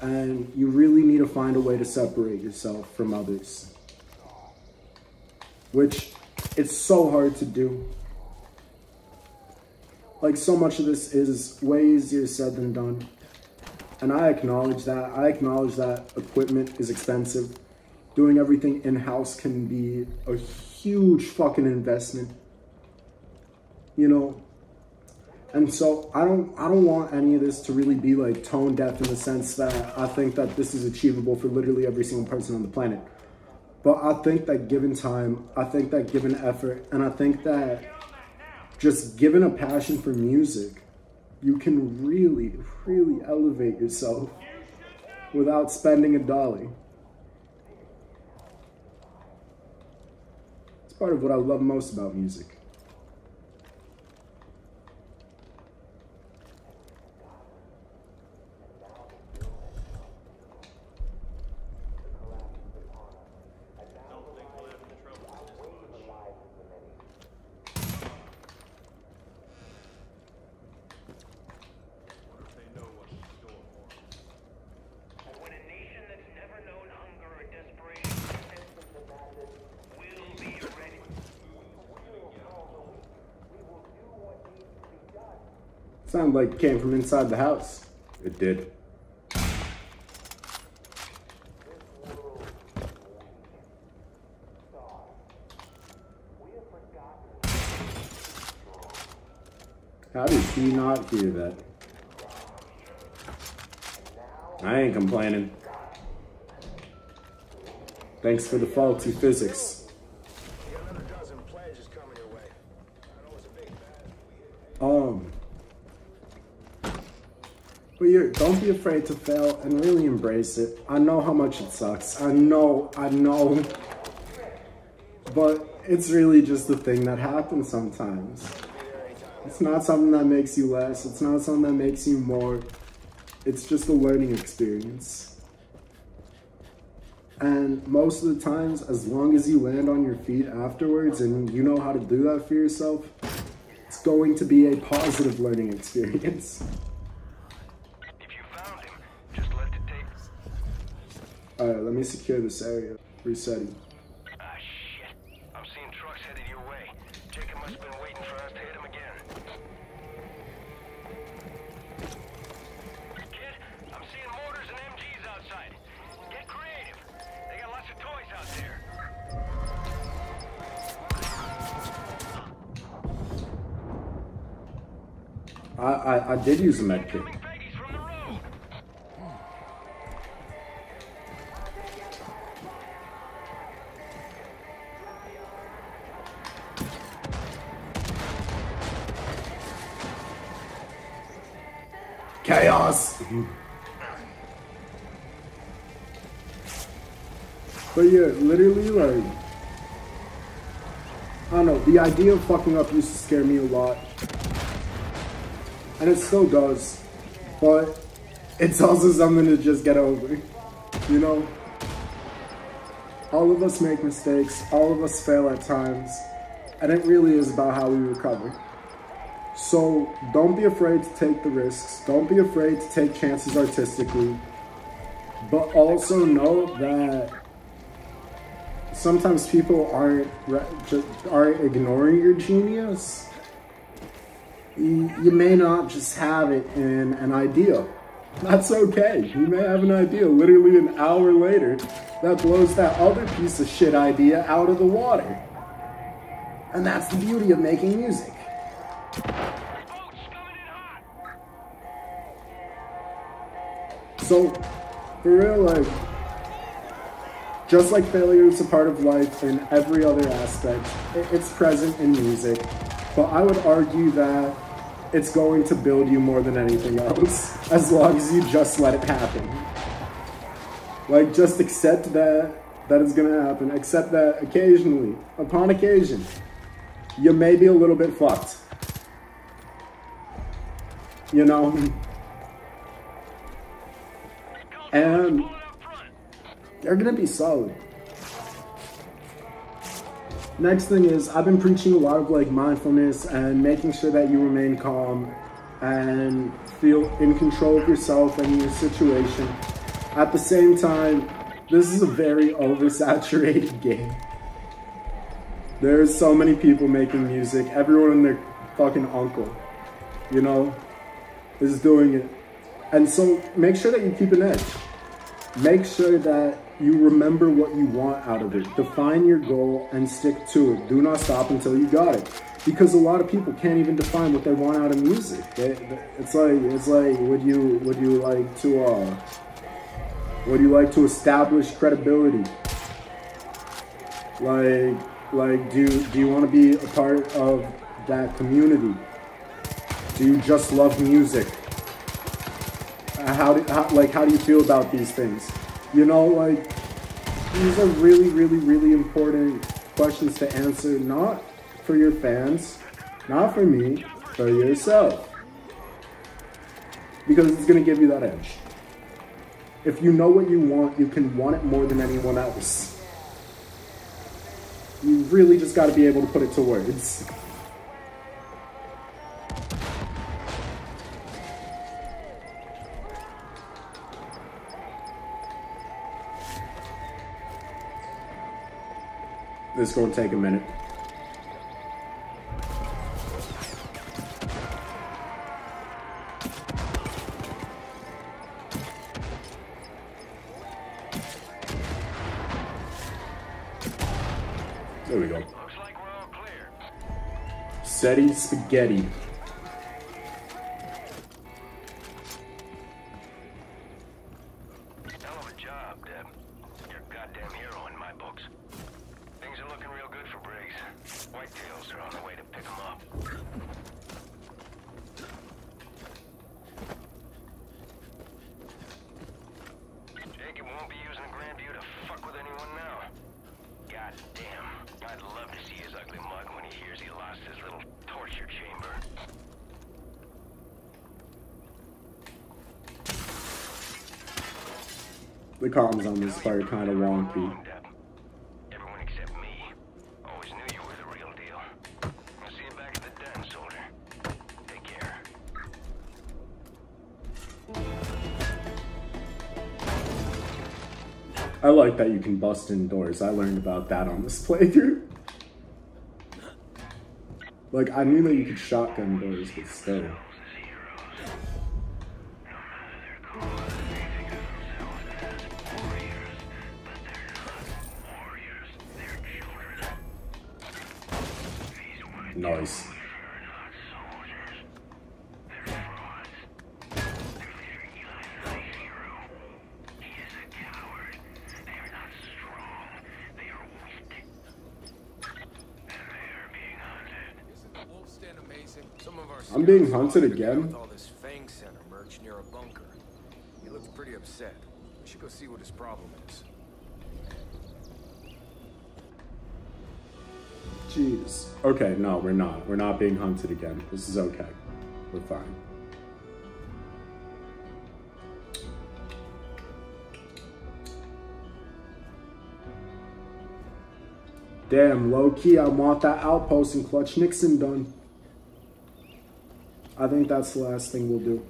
And you really need to find a way to separate yourself from others. Which, it's so hard to do. Like, so much of this is way easier said than done. And I acknowledge that. I acknowledge that equipment is expensive. Doing everything in-house can be a huge fucking investment. You know? And so I don't I don't want any of this to really be like tone deaf in the sense that I think that this is achievable for literally every single person on the planet. But I think that given time, I think that given effort, and I think that just given a passion for music, you can really, really elevate yourself without spending a dollar. It's part of what I love most about music. Sound like it came from inside the house. It did. How did he not hear that? I ain't complaining. Thanks for the faulty physics. Don't be afraid to fail and really embrace it. I know how much it sucks. I know, I know. But it's really just the thing that happens sometimes. It's not something that makes you less. It's not something that makes you more. It's just a learning experience. And most of the times, as long as you land on your feet afterwards and you know how to do that for yourself, it's going to be a positive learning experience. Alright, let me secure this area. Resetting. Ah, shit. I'm seeing trucks headed your way. Jacob must have been waiting for us to hit him again. Kid, I'm seeing mortars and M Gs outside. Get creative. They got lots of toys out there. I, I, I did use a med kit. Chaos. But yeah, literally, like, I don't know, the idea of fucking up used to scare me a lot. And it still does. But it's also something to just get over. You know? All of us make mistakes. All of us fail at times. And it really is about how we recover. So don't be afraid to take the risks. Don't be afraid to take chances artistically. But also know that sometimes people aren't just aren't ignoring your genius. You, you may not just have it in an idea. That's okay. You may have an idea literally an hour later that blows that other piece of shit idea out of the water. And that's the beauty of making music. So, for real, like, just like failure is a part of life in every other aspect, it's present in music, but I would argue that it's going to build you more than anything else, as long as you just let it happen. Like, just accept that that is going to happen, except that occasionally, upon occasion, you may be a little bit fucked. You know? And they're going to be solid. Next thing is, I've been preaching a lot of like mindfulness and making sure that you remain calm and feel in control of yourself and your situation. At the same time, this is a very oversaturated game. There's so many people making music. Everyone and their fucking uncle, you know, is doing it. And so make sure that you keep an edge. Make sure that you remember what you want out of it. Define your goal and stick to it. Do not stop until you got it. Because a lot of people can't even define what they want out of music. They, they, it's like, it's like, would you, would you like to, uh, would you like to establish credibility? Like, like, do, do you want to be a part of that community? Do you just love music? How, do, how, like, how do you feel about these things? You know, like, these are really, really, really important questions to answer, not for your fans, not for me, for yourself. Because it's going to give you that edge. If you know what you want, you can want it more than anyone else. You really just got to be able to put it to words. This is going to take a minute. There we go. Looks like we're all clear. Steady spaghetti. The columns on this part are kind of wonky. Everyone except me. Always knew you were the real deal. I'll see you back at the den, soldier. Take care. I like that you can bust indoors. I learned about that on this playthrough. Like, I knew that you could shotgun doors, but still. Nice. I'm being hunted again. All this Fang Center merch near a bunker. He looks pretty upset. We should go see what his problem is. Jeez. Okay, no, we're not. We're not being hunted again. This is okay. We're fine. Damn, low-key, I want that outpost and Clutch Nixon done. I think that's the last thing we'll do.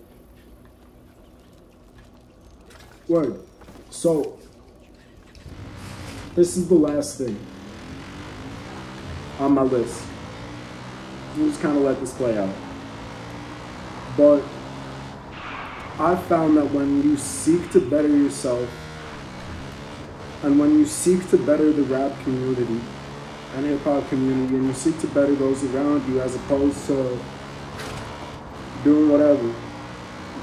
Word. So, this is the last thing on my list. We'll just kind of let this play out. But I found that when you seek to better yourself, and when you seek to better the rap community and hip hop community, and you seek to better those around you as opposed to doing whatever,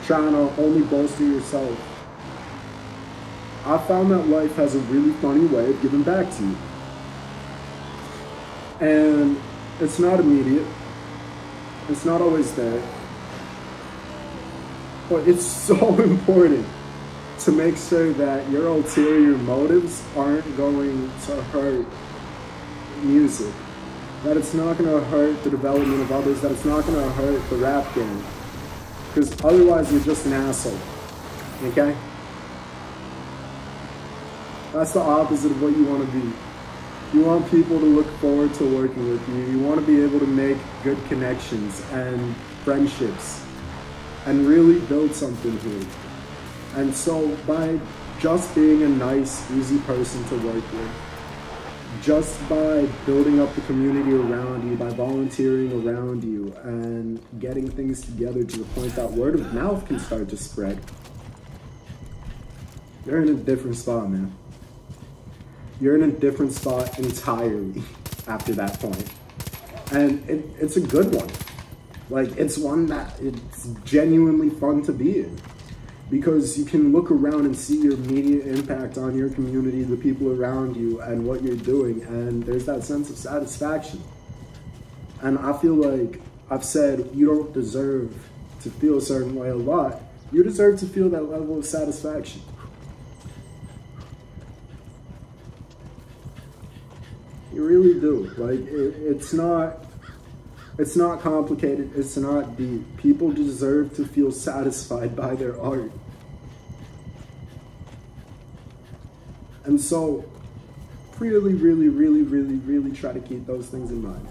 trying to only bolster yourself, I found that life has a really funny way of giving back to you. And it's not immediate. It's not always there. But it's so important to make sure that your ulterior motives aren't going to hurt music, that it's not going to hurt the development of others, that it's not going to hurt the rap game, because otherwise you're just an asshole, okay? That's the opposite of what you want to be. You want people to look forward to working with you. You want to be able to make good connections and friendships and really build something here. And so by just being a nice, easy person to work with, just by building up the community around you, by volunteering around you and getting things together to the point that word of mouth can start to spread, you're in a different spot, man. You're in a different spot entirely after that point. And it, it's a good one. Like, it's one that it's genuinely fun to be in, because you can look around and see your immediate impact on your community, the people around you, and what you're doing, and there's that sense of satisfaction. And I feel like I've said, you don't deserve to feel a certain way a lot. You deserve to feel that level of satisfaction. You really do. Like, it, it's not, it's not complicated, it's not deep. People deserve to feel satisfied by their art. And so, really, really, really, really, really try to keep those things in mind.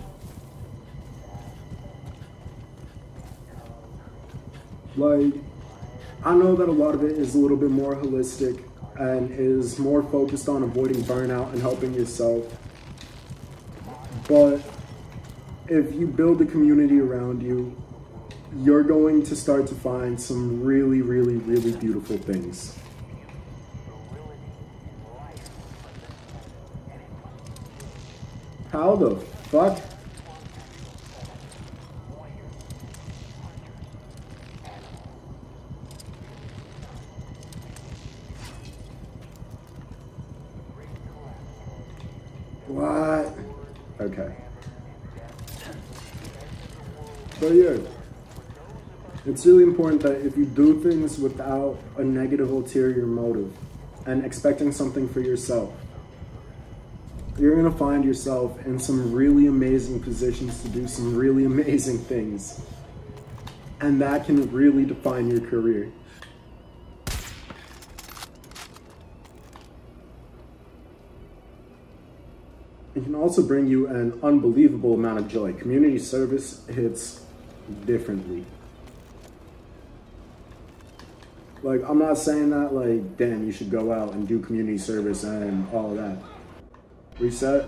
Like, I know that a lot of it is a little bit more holistic and is more focused on avoiding burnout and helping yourself. But if you build a community around you, you're going to start to find some really, really, really beautiful things. How the fuck? What? Okay. So yeah, it's really important that if you do things without a negative ulterior motive and expecting something for yourself, you're gonna find yourself in some really amazing positions to do some really amazing things. And that can really define your career. It can also bring you an unbelievable amount of joy. Community service hits differently. Like, I'm not saying that like, damn, you should go out and do community service and all that. Reset.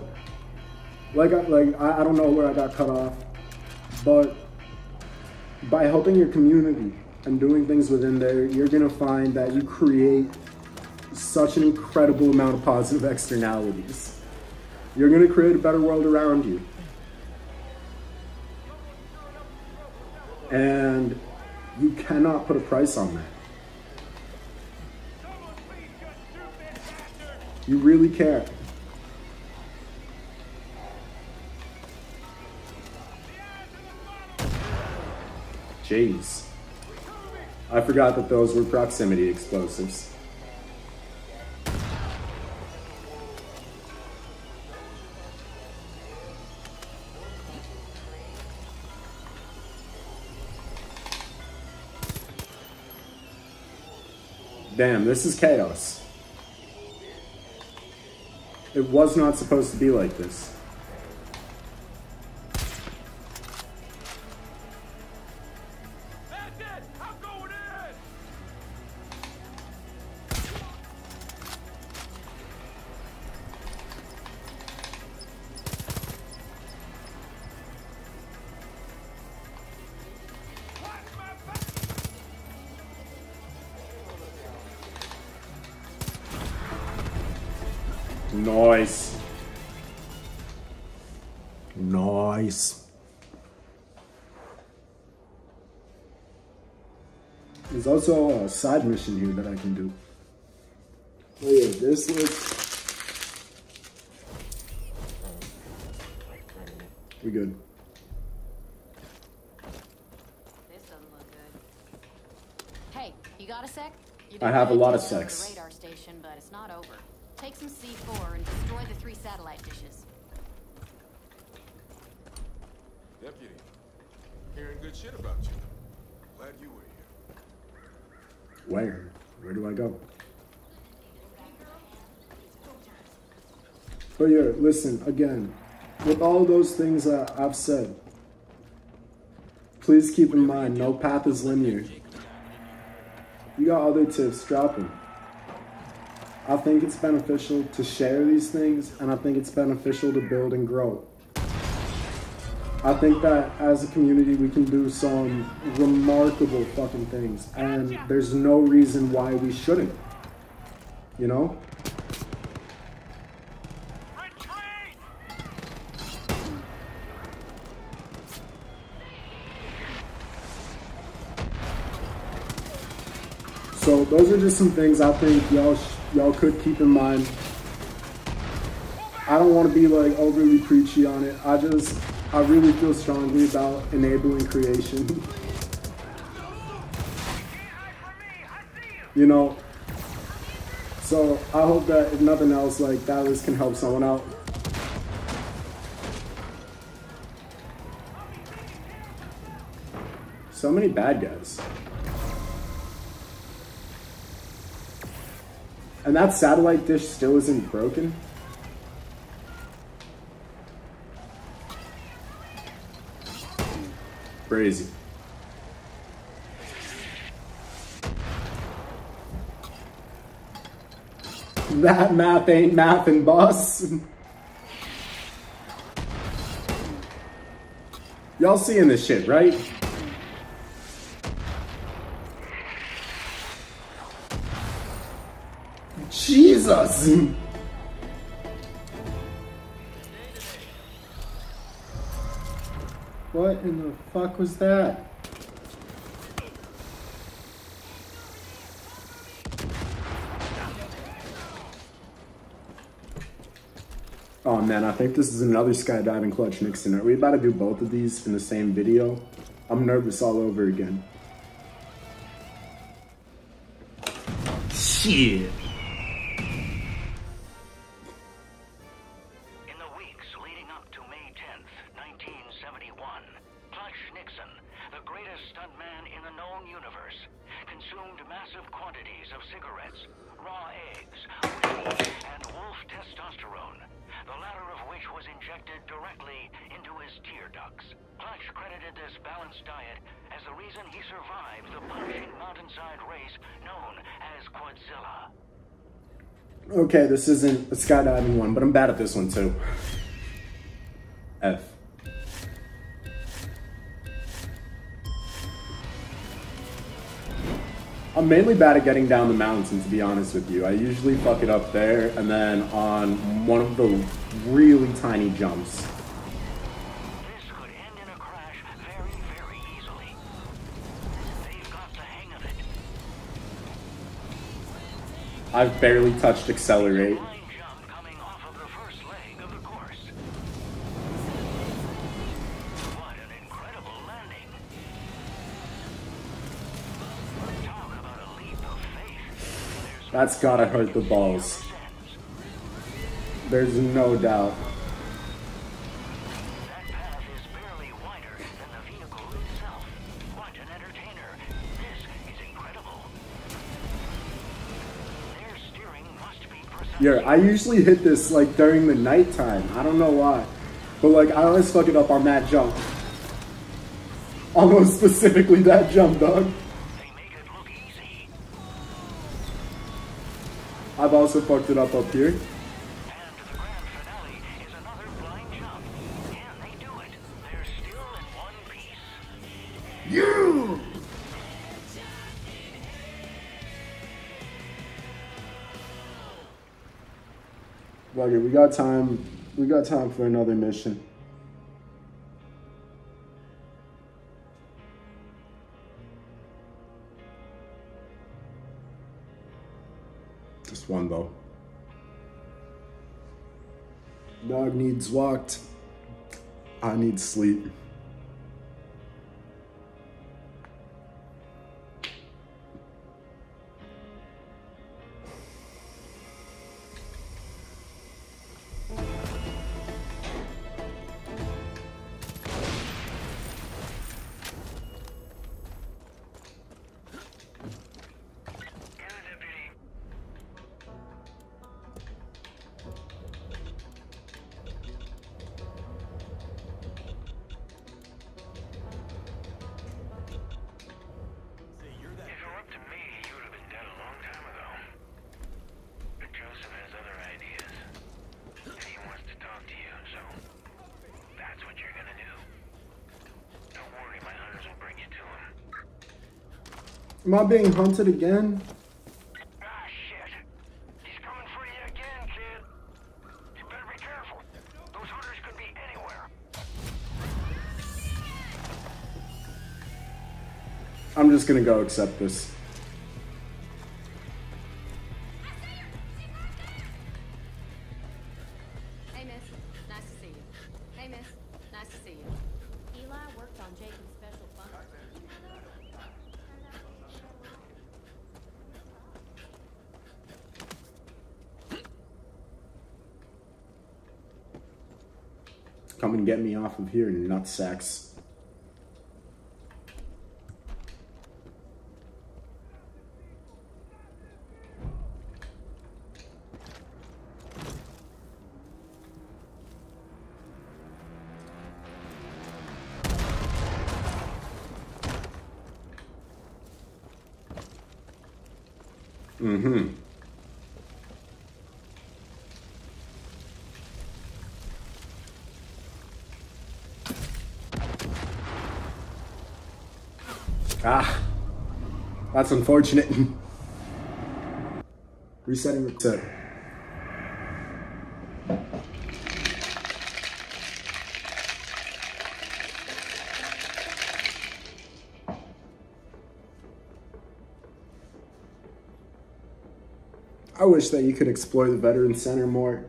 Like, I, like I, I don't know where I got cut off, but by helping your community and doing things within there, you're gonna find that you create such an incredible amount of positive externalities. You're gonna create a better world around you. And you cannot put a price on that. You really can't. Jeez. I forgot that those were proximity explosives. Damn, this is chaos. It was not supposed to be like this. That's it. I'm going in. Watch my back. Nice. Nice. There's also a side mission here that I can do. Oh yeah, this looks... We're good. This doesn't look good. Hey, you got a sec? I have a lot of sex. Radar station, but it's not over. Take some C four and destroy the three satellite dishes. Deputy, hearing good shit about you. Glad you were here. Where? Where do I go? But yeah, listen, again, with all those things that I've said, please keep in mind, no path is linear. You got other tips, drop them. I think it's beneficial to share these things, and I think it's beneficial to build and grow. I think that as a community, we can do some remarkable fucking things, and there's no reason why we shouldn't, you know? So those are just some things I think y'all y'all could keep in mind. I don't want to be like overly preachy on it. I just I really feel strongly about enabling creation. You know. So I hope that if nothing else, like that list can help someone out. So many bad guys. And that satellite dish still isn't broken? Crazy. That math ain't mathin', boss. Y'all seeing this shit, right? Jesus! What in the fuck was that? Oh man, I think this is another skydiving Clutch Nixon. Are we about to do both of these in the same video? I'm nervous all over again. Shit. Okay, this isn't a skydiving one, but I'm bad at this one too. F. I'm mainly bad at getting down the mountain, to be honest with you. I usually fuck it up there and then on one of the really tiny jumps. I've barely touched accelerate. That's gotta hurt the balls. There's no doubt. Yeah, I usually hit this like during the nighttime. I don't know why. But like I always fuck it up on that jump. Almost specifically that jump, dog. They make it look easy. I've also fucked it up up here. And the grand finale is another blind jump. Yeah, they do it. They're still in one piece. You! Okay, we got time. We got time for another mission. Just one though. Dog needs walked. I need sleep. Am I being hunted again? Ah, shit. He's coming for you again, kid. You better be careful. Those hunters could be anywhere. I'm just gonna go accept this. Come and get me off of here, nutsacks. Mm-hmm. Ah, that's unfortunate. Resetting return. I wish that you could explore the Veteran Center more.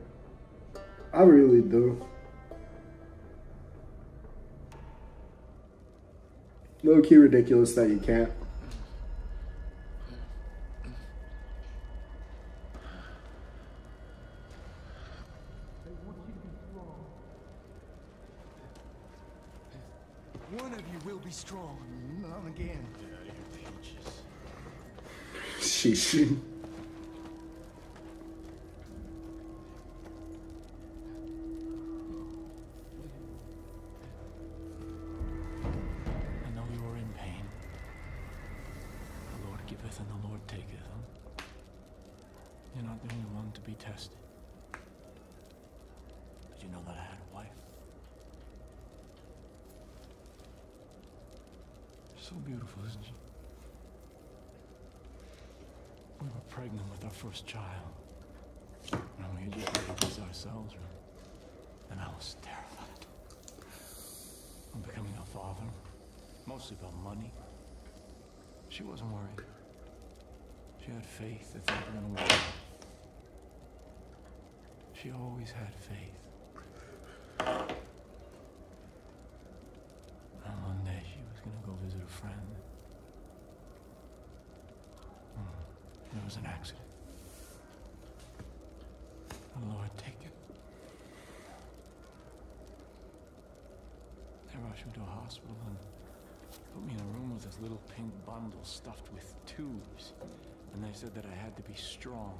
I really do. Low-key ridiculous that you can't. One of you will be strong. Not again. Sheesh. It was an accident. The Lord take it. They rushed me to a hospital and put me in a room with this little pink bundle stuffed with tubes. And they said that I had to be strong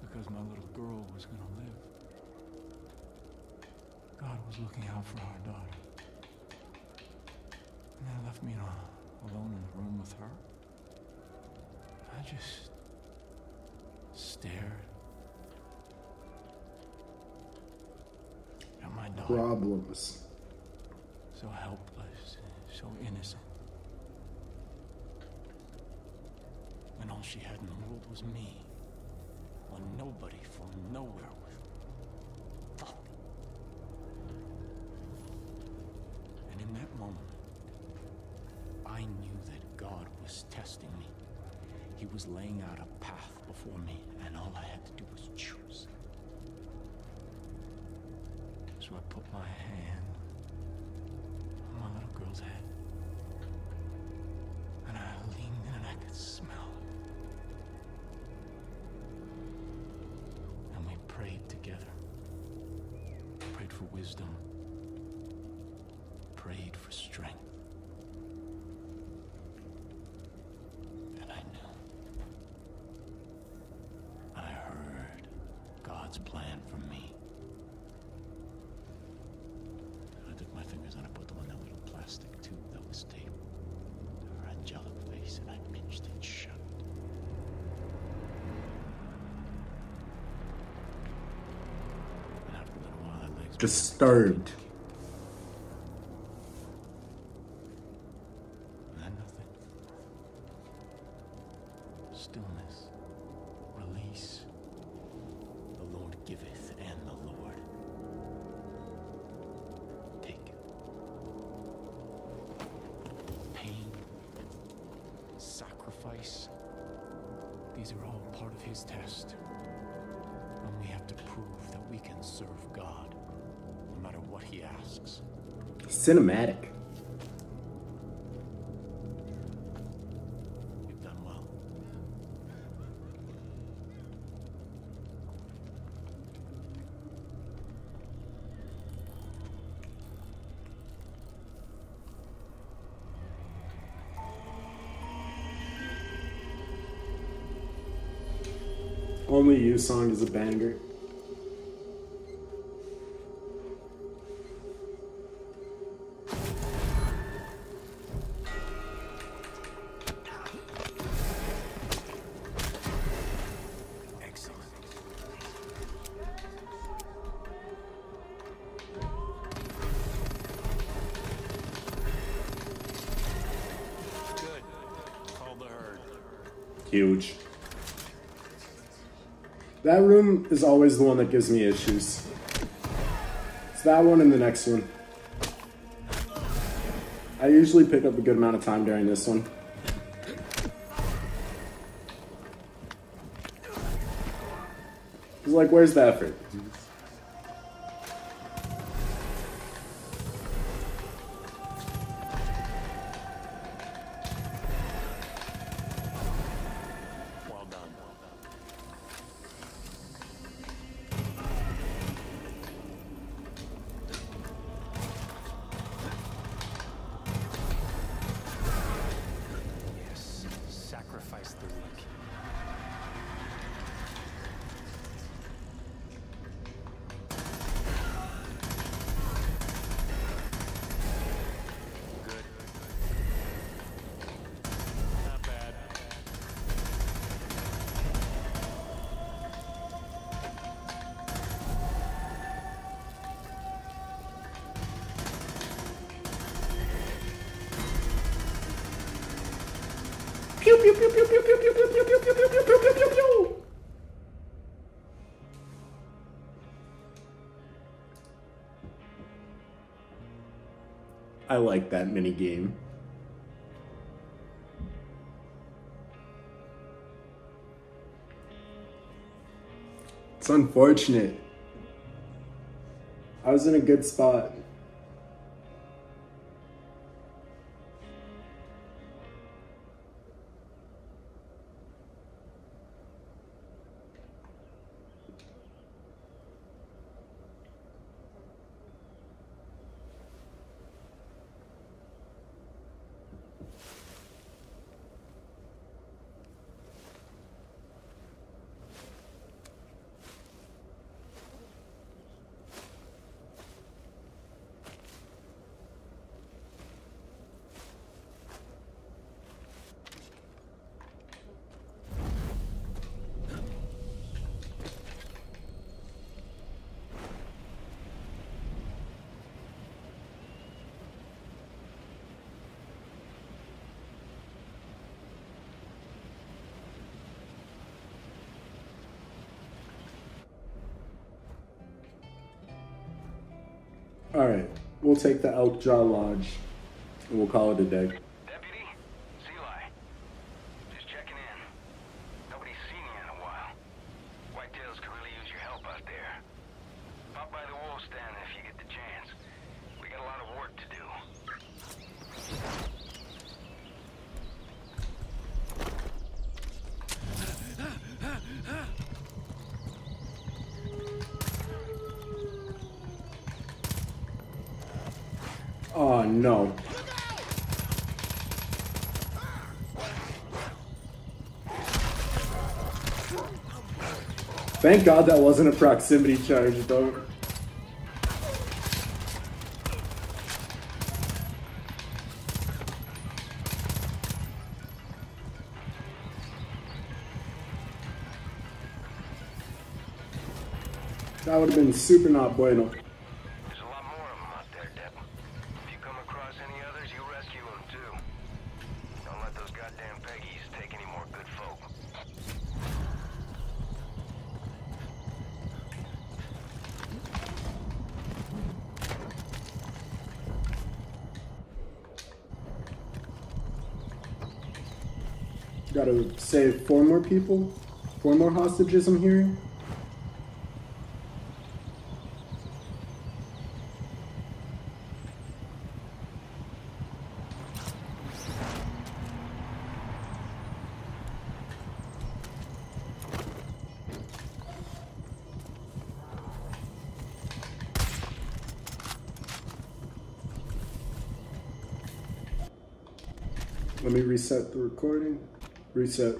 because my little girl was going to live. God was looking out for our daughter. And they left me in a, alone in the room with her. I just stared at my daughter. Problems. So helpless, so innocent. And all she had in the world was me. One nobody from nowhere with. Fuck. And in that moment, I knew that God was testing me. He was laying out a path before me, and all I had to do was choose. So I put my hand on my little girl's head, and I leaned in and I could smell her. And we prayed together. Prayed for wisdom. Prayed for strength. Disturbed. And then nothing. These are all part of his test. And we have to prove that we can serve God, no matter what he asks. Cinematic. You've done well. Only You song is a banger. Huge. That room is always the one that gives me issues. It's that one and the next one. I usually pick up a good amount of time during this one. It's like, where's the effort? I like that mini game. It's unfortunate. I was in a good spot. Alright, we'll take the Elk Jaw Lodge and we'll call it a day. Deputy, it's Eli. Just checking in. Nobody's seen you in a while. Whitetails could really use your help out there. Pop by the wolf stand if you get the chance. We got a lot of work to do. Oh no. Thank God that wasn't a proximity charge though. That would have been super not bueno. Gotta save four more people? Four more hostages, I'm hearing? Let me reset the recording. Reset.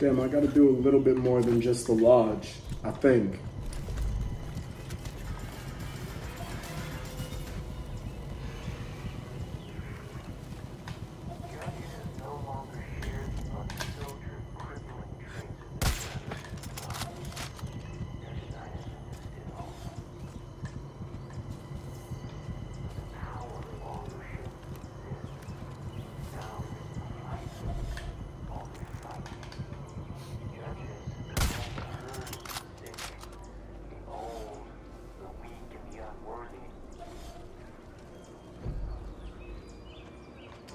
Damn, I gotta do a little bit more than just the lodge, I think.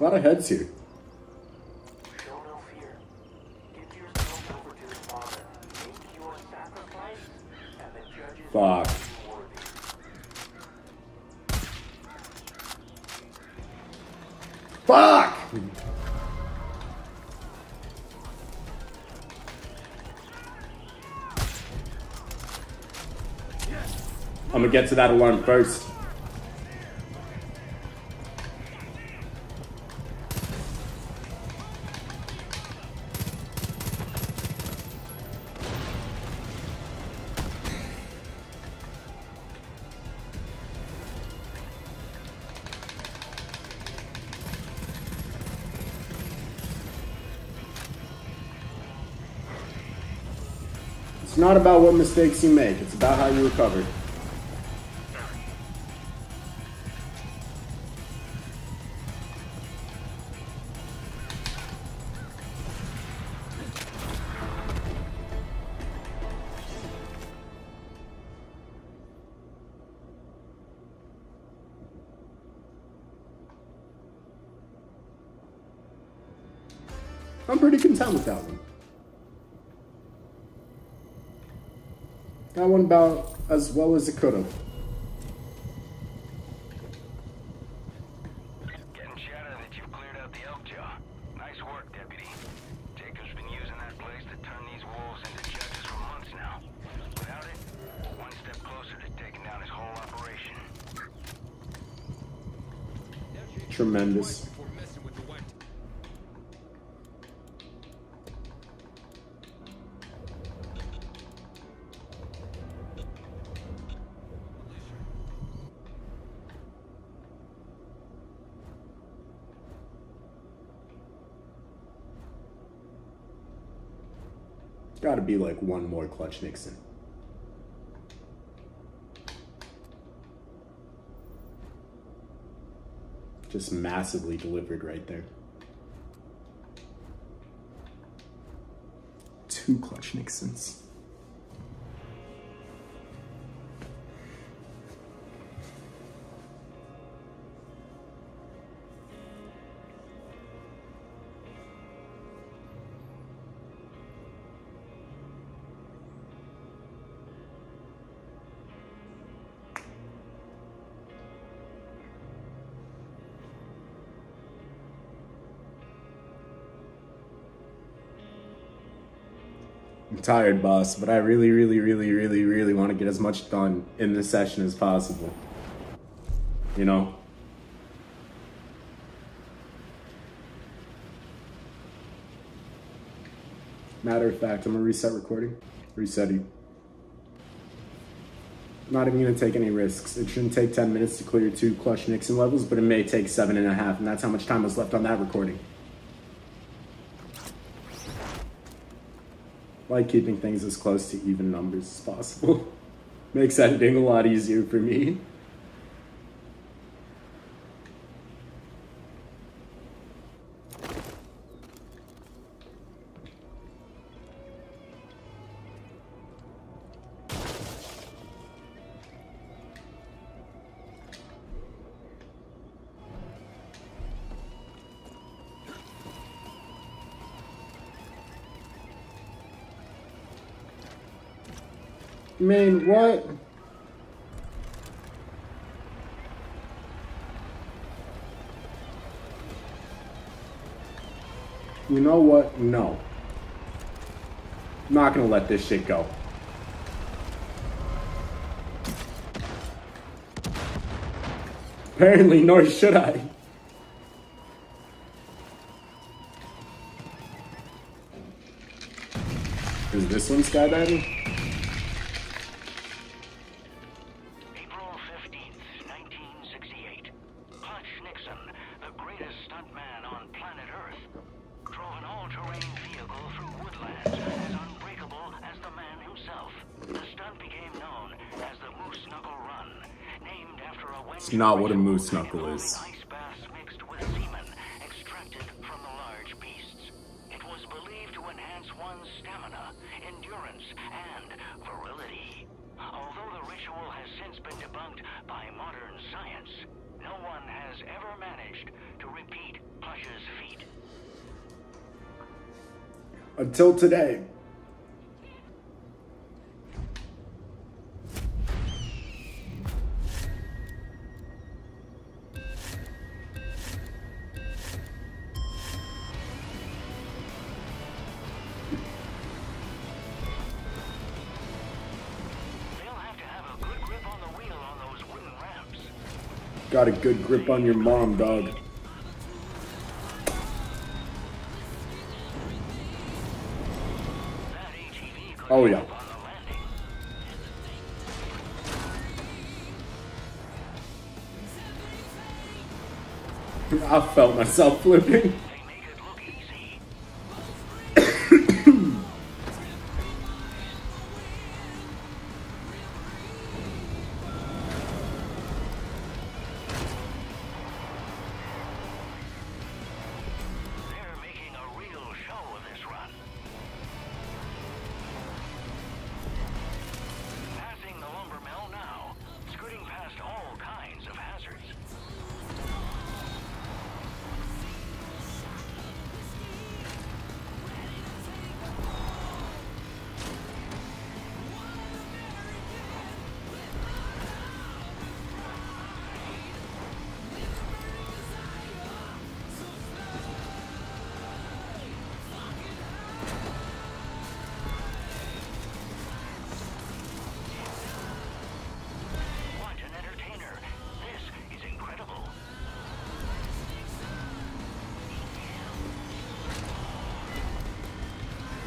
A lot of heads here. Show no fear. Give yourself over to the Father. Make your sacrifice, and the judges will be worthy. Fuck! I'm gonna get to that alarm first. It's not about what mistakes you make, it's about how you recover. I'm pretty content with that one. That one about as well as it could have. Getting chatter that you've cleared out the elk jaw. Nice work, Deputy. Jacob's been using that place to turn these wolves into judges for months now. Without it, we're one step closer to taking down his whole operation. Tremendous. Gotta be like one more Clutch Nixon. Just massively delivered right there. Two Clutch Nixons. I'm tired, boss, but I really, really, really, really, really want to get as much done in this session as possible. You know? Matter of fact, I'm gonna reset recording. Resetting. I'm not even gonna take any risks. It shouldn't take ten minutes to clear two Clutch Nixon levels, but it may take seven and a half, and that's how much time was left on that recording. Like keeping things as close to even numbers as possible. Makes editing a lot easier for me. I mean, what? You know what? No. I'm not gonna let this shit go. Apparently, nor should I. Is this one skydiving? April fifteenth, nineteen sixty-eight. Clutch Nixon, the greatest stuntman on planet Earth, drove an all-terrain vehicle through woodlands as unbreakable as the man himself. The stunt became known as the Moose Knuckle Run, named after a Wendy. It's not what a moose knuckle is. Until today. They'll have to have a good grip on the wheel on those wooden ramps. Got a good grip on your mom, dog. Oh, yeah. I felt myself flipping.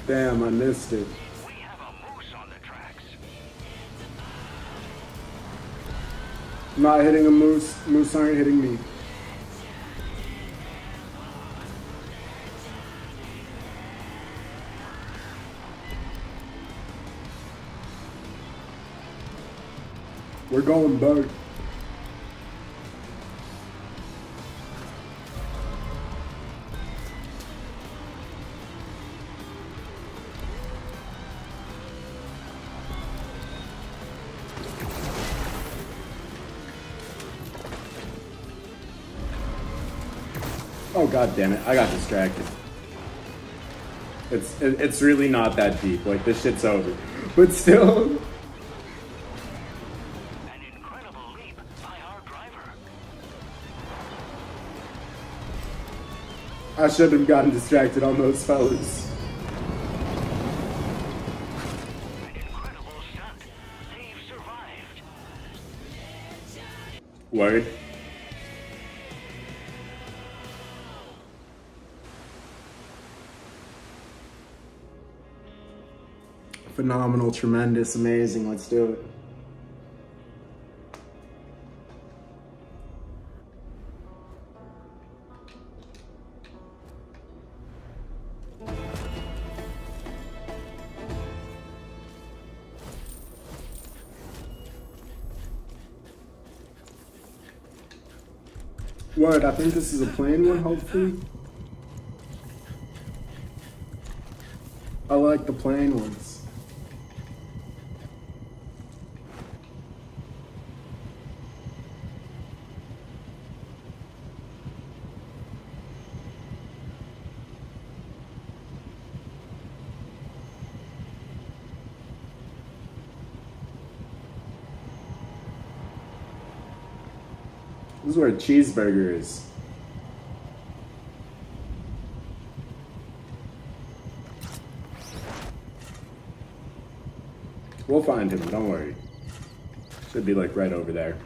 Damn, I missed it. We have a moose on the tracks. I'm not hitting a moose. Moose aren't hitting me. We're going, bug. Oh, god damn it, I got distracted. It's it, it's really not that deep, like this shit's over. But still. An incredible leap by our driver. I should have gotten distracted on those fellas. An incredible stunt. They've survived. Word. Phenomenal, tremendous, amazing. Let's do it. Word, I think this is a plain one, hopefully. I like the plain ones. This is where Cheeseburger is. We'll find him, don't worry. Should be like right over there.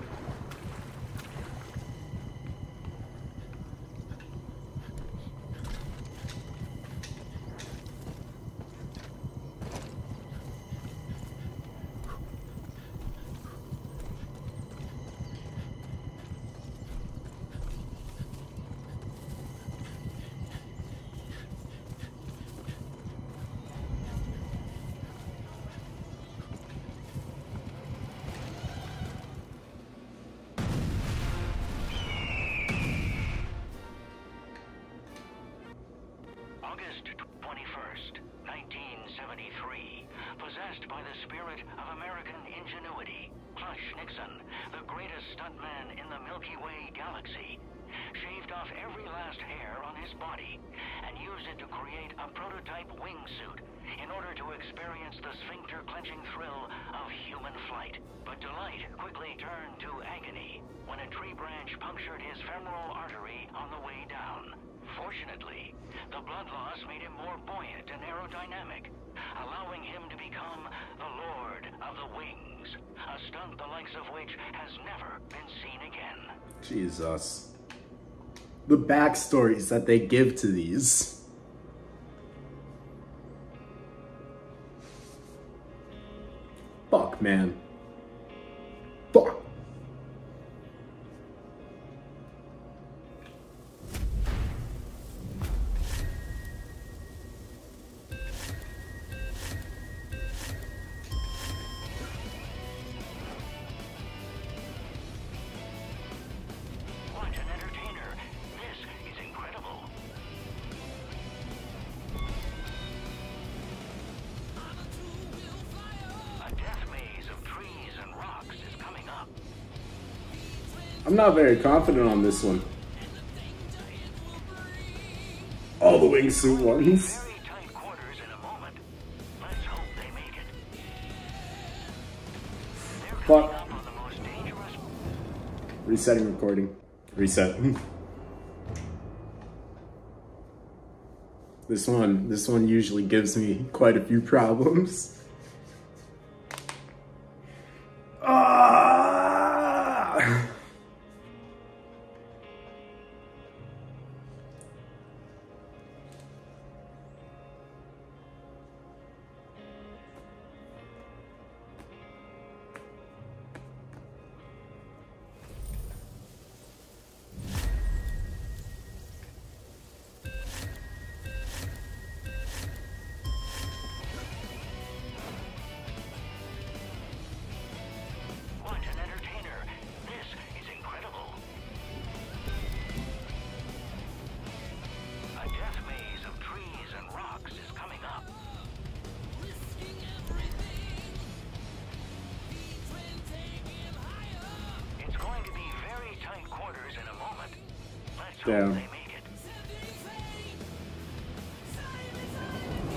Jesus. The backstories that they give to these. Fuck, man. Fuck. I'm not very confident on this one. All the wingsuit ones. Fuck. Resetting recording. Reset. This one, this one usually gives me quite a few problems. Down.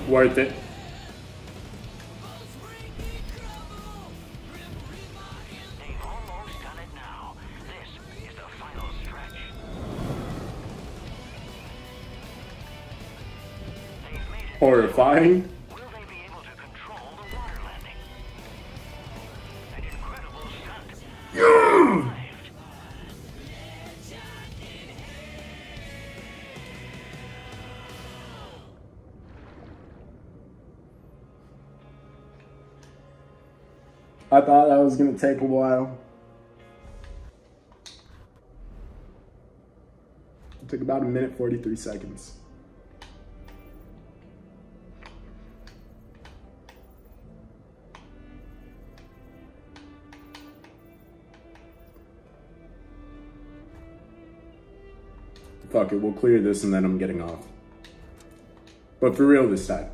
Worth it. Horrifying. I thought that was gonna take a while. It took about a minute forty-three seconds. Fuck it, we'll clear this and then I'm getting off. But for real this time.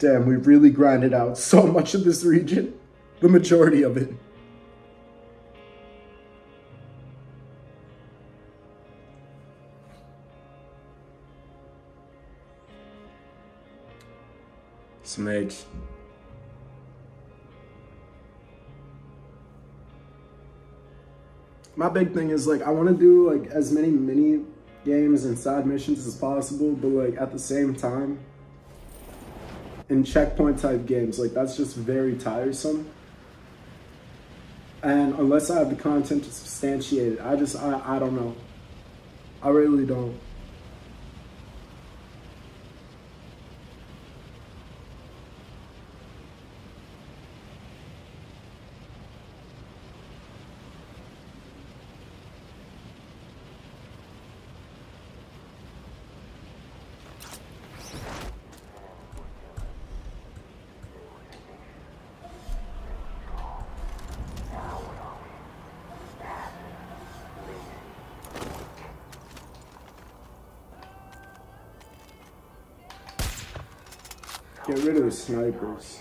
Damn, we really grinded out so much of this region. The majority of it. Smeg. My big thing is, like, I want to do, like, as many mini games and side missions as possible, but, like, at the same time, in checkpoint type games, like, that's just very tiresome. And unless I have the content to substantiate it, I just, I, I don't know. I really don't. Get rid of the snipers.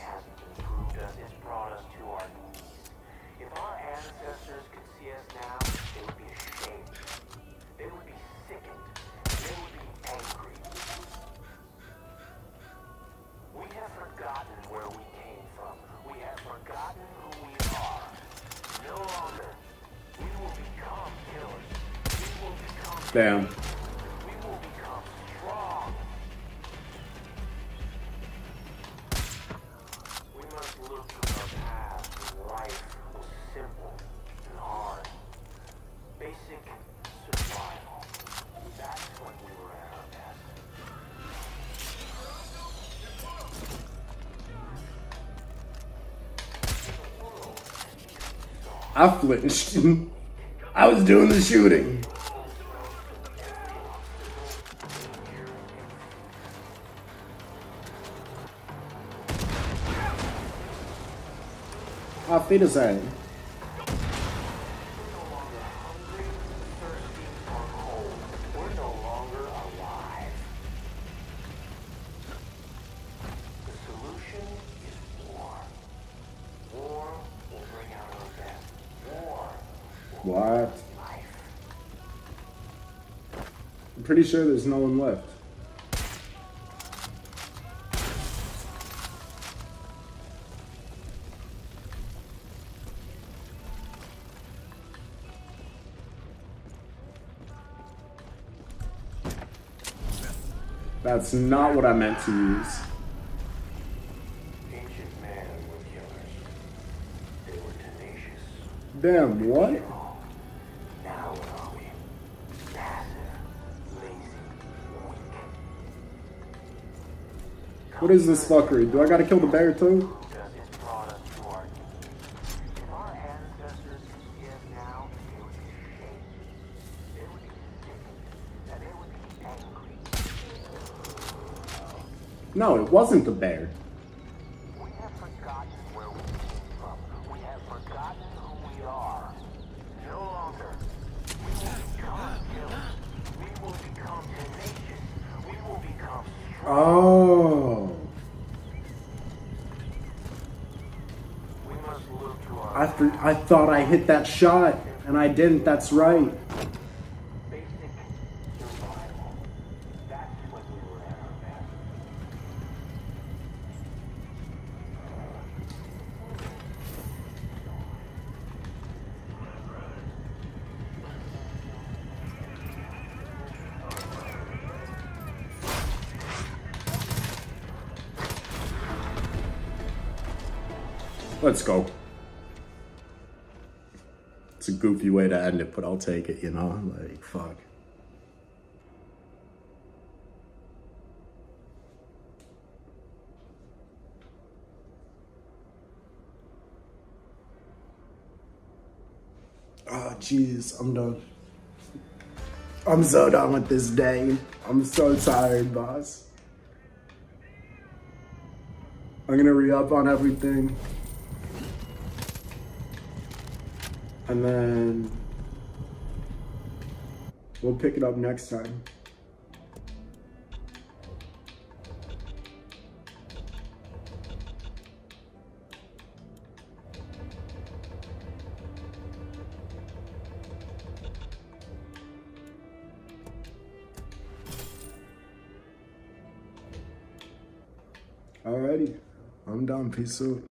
Damn. I flinched. I was doing the shooting. I'll feed us at him. Pretty sure there's no one left. That's not what I meant to use. Ancient man with killers. They were tenacious. Damn, what? What is this fuckery? Do I gotta kill the bear too? No, it wasn't the bear. We have forgotten where we came from. We have forgotten who we are. No longer. We will become killers. We will become tenacious. We will become strong. Oh. I thought I hit that shot, and I didn't. That's right. Let's go. A goofy way to end it, but I'll take it, you know? Like, fuck. Oh, jeez, I'm done. I'm so done with this day. I'm so tired, boss. I'm gonna re-up on everything. And then we'll pick it up next time. Alrighty, I'm done. Peace out.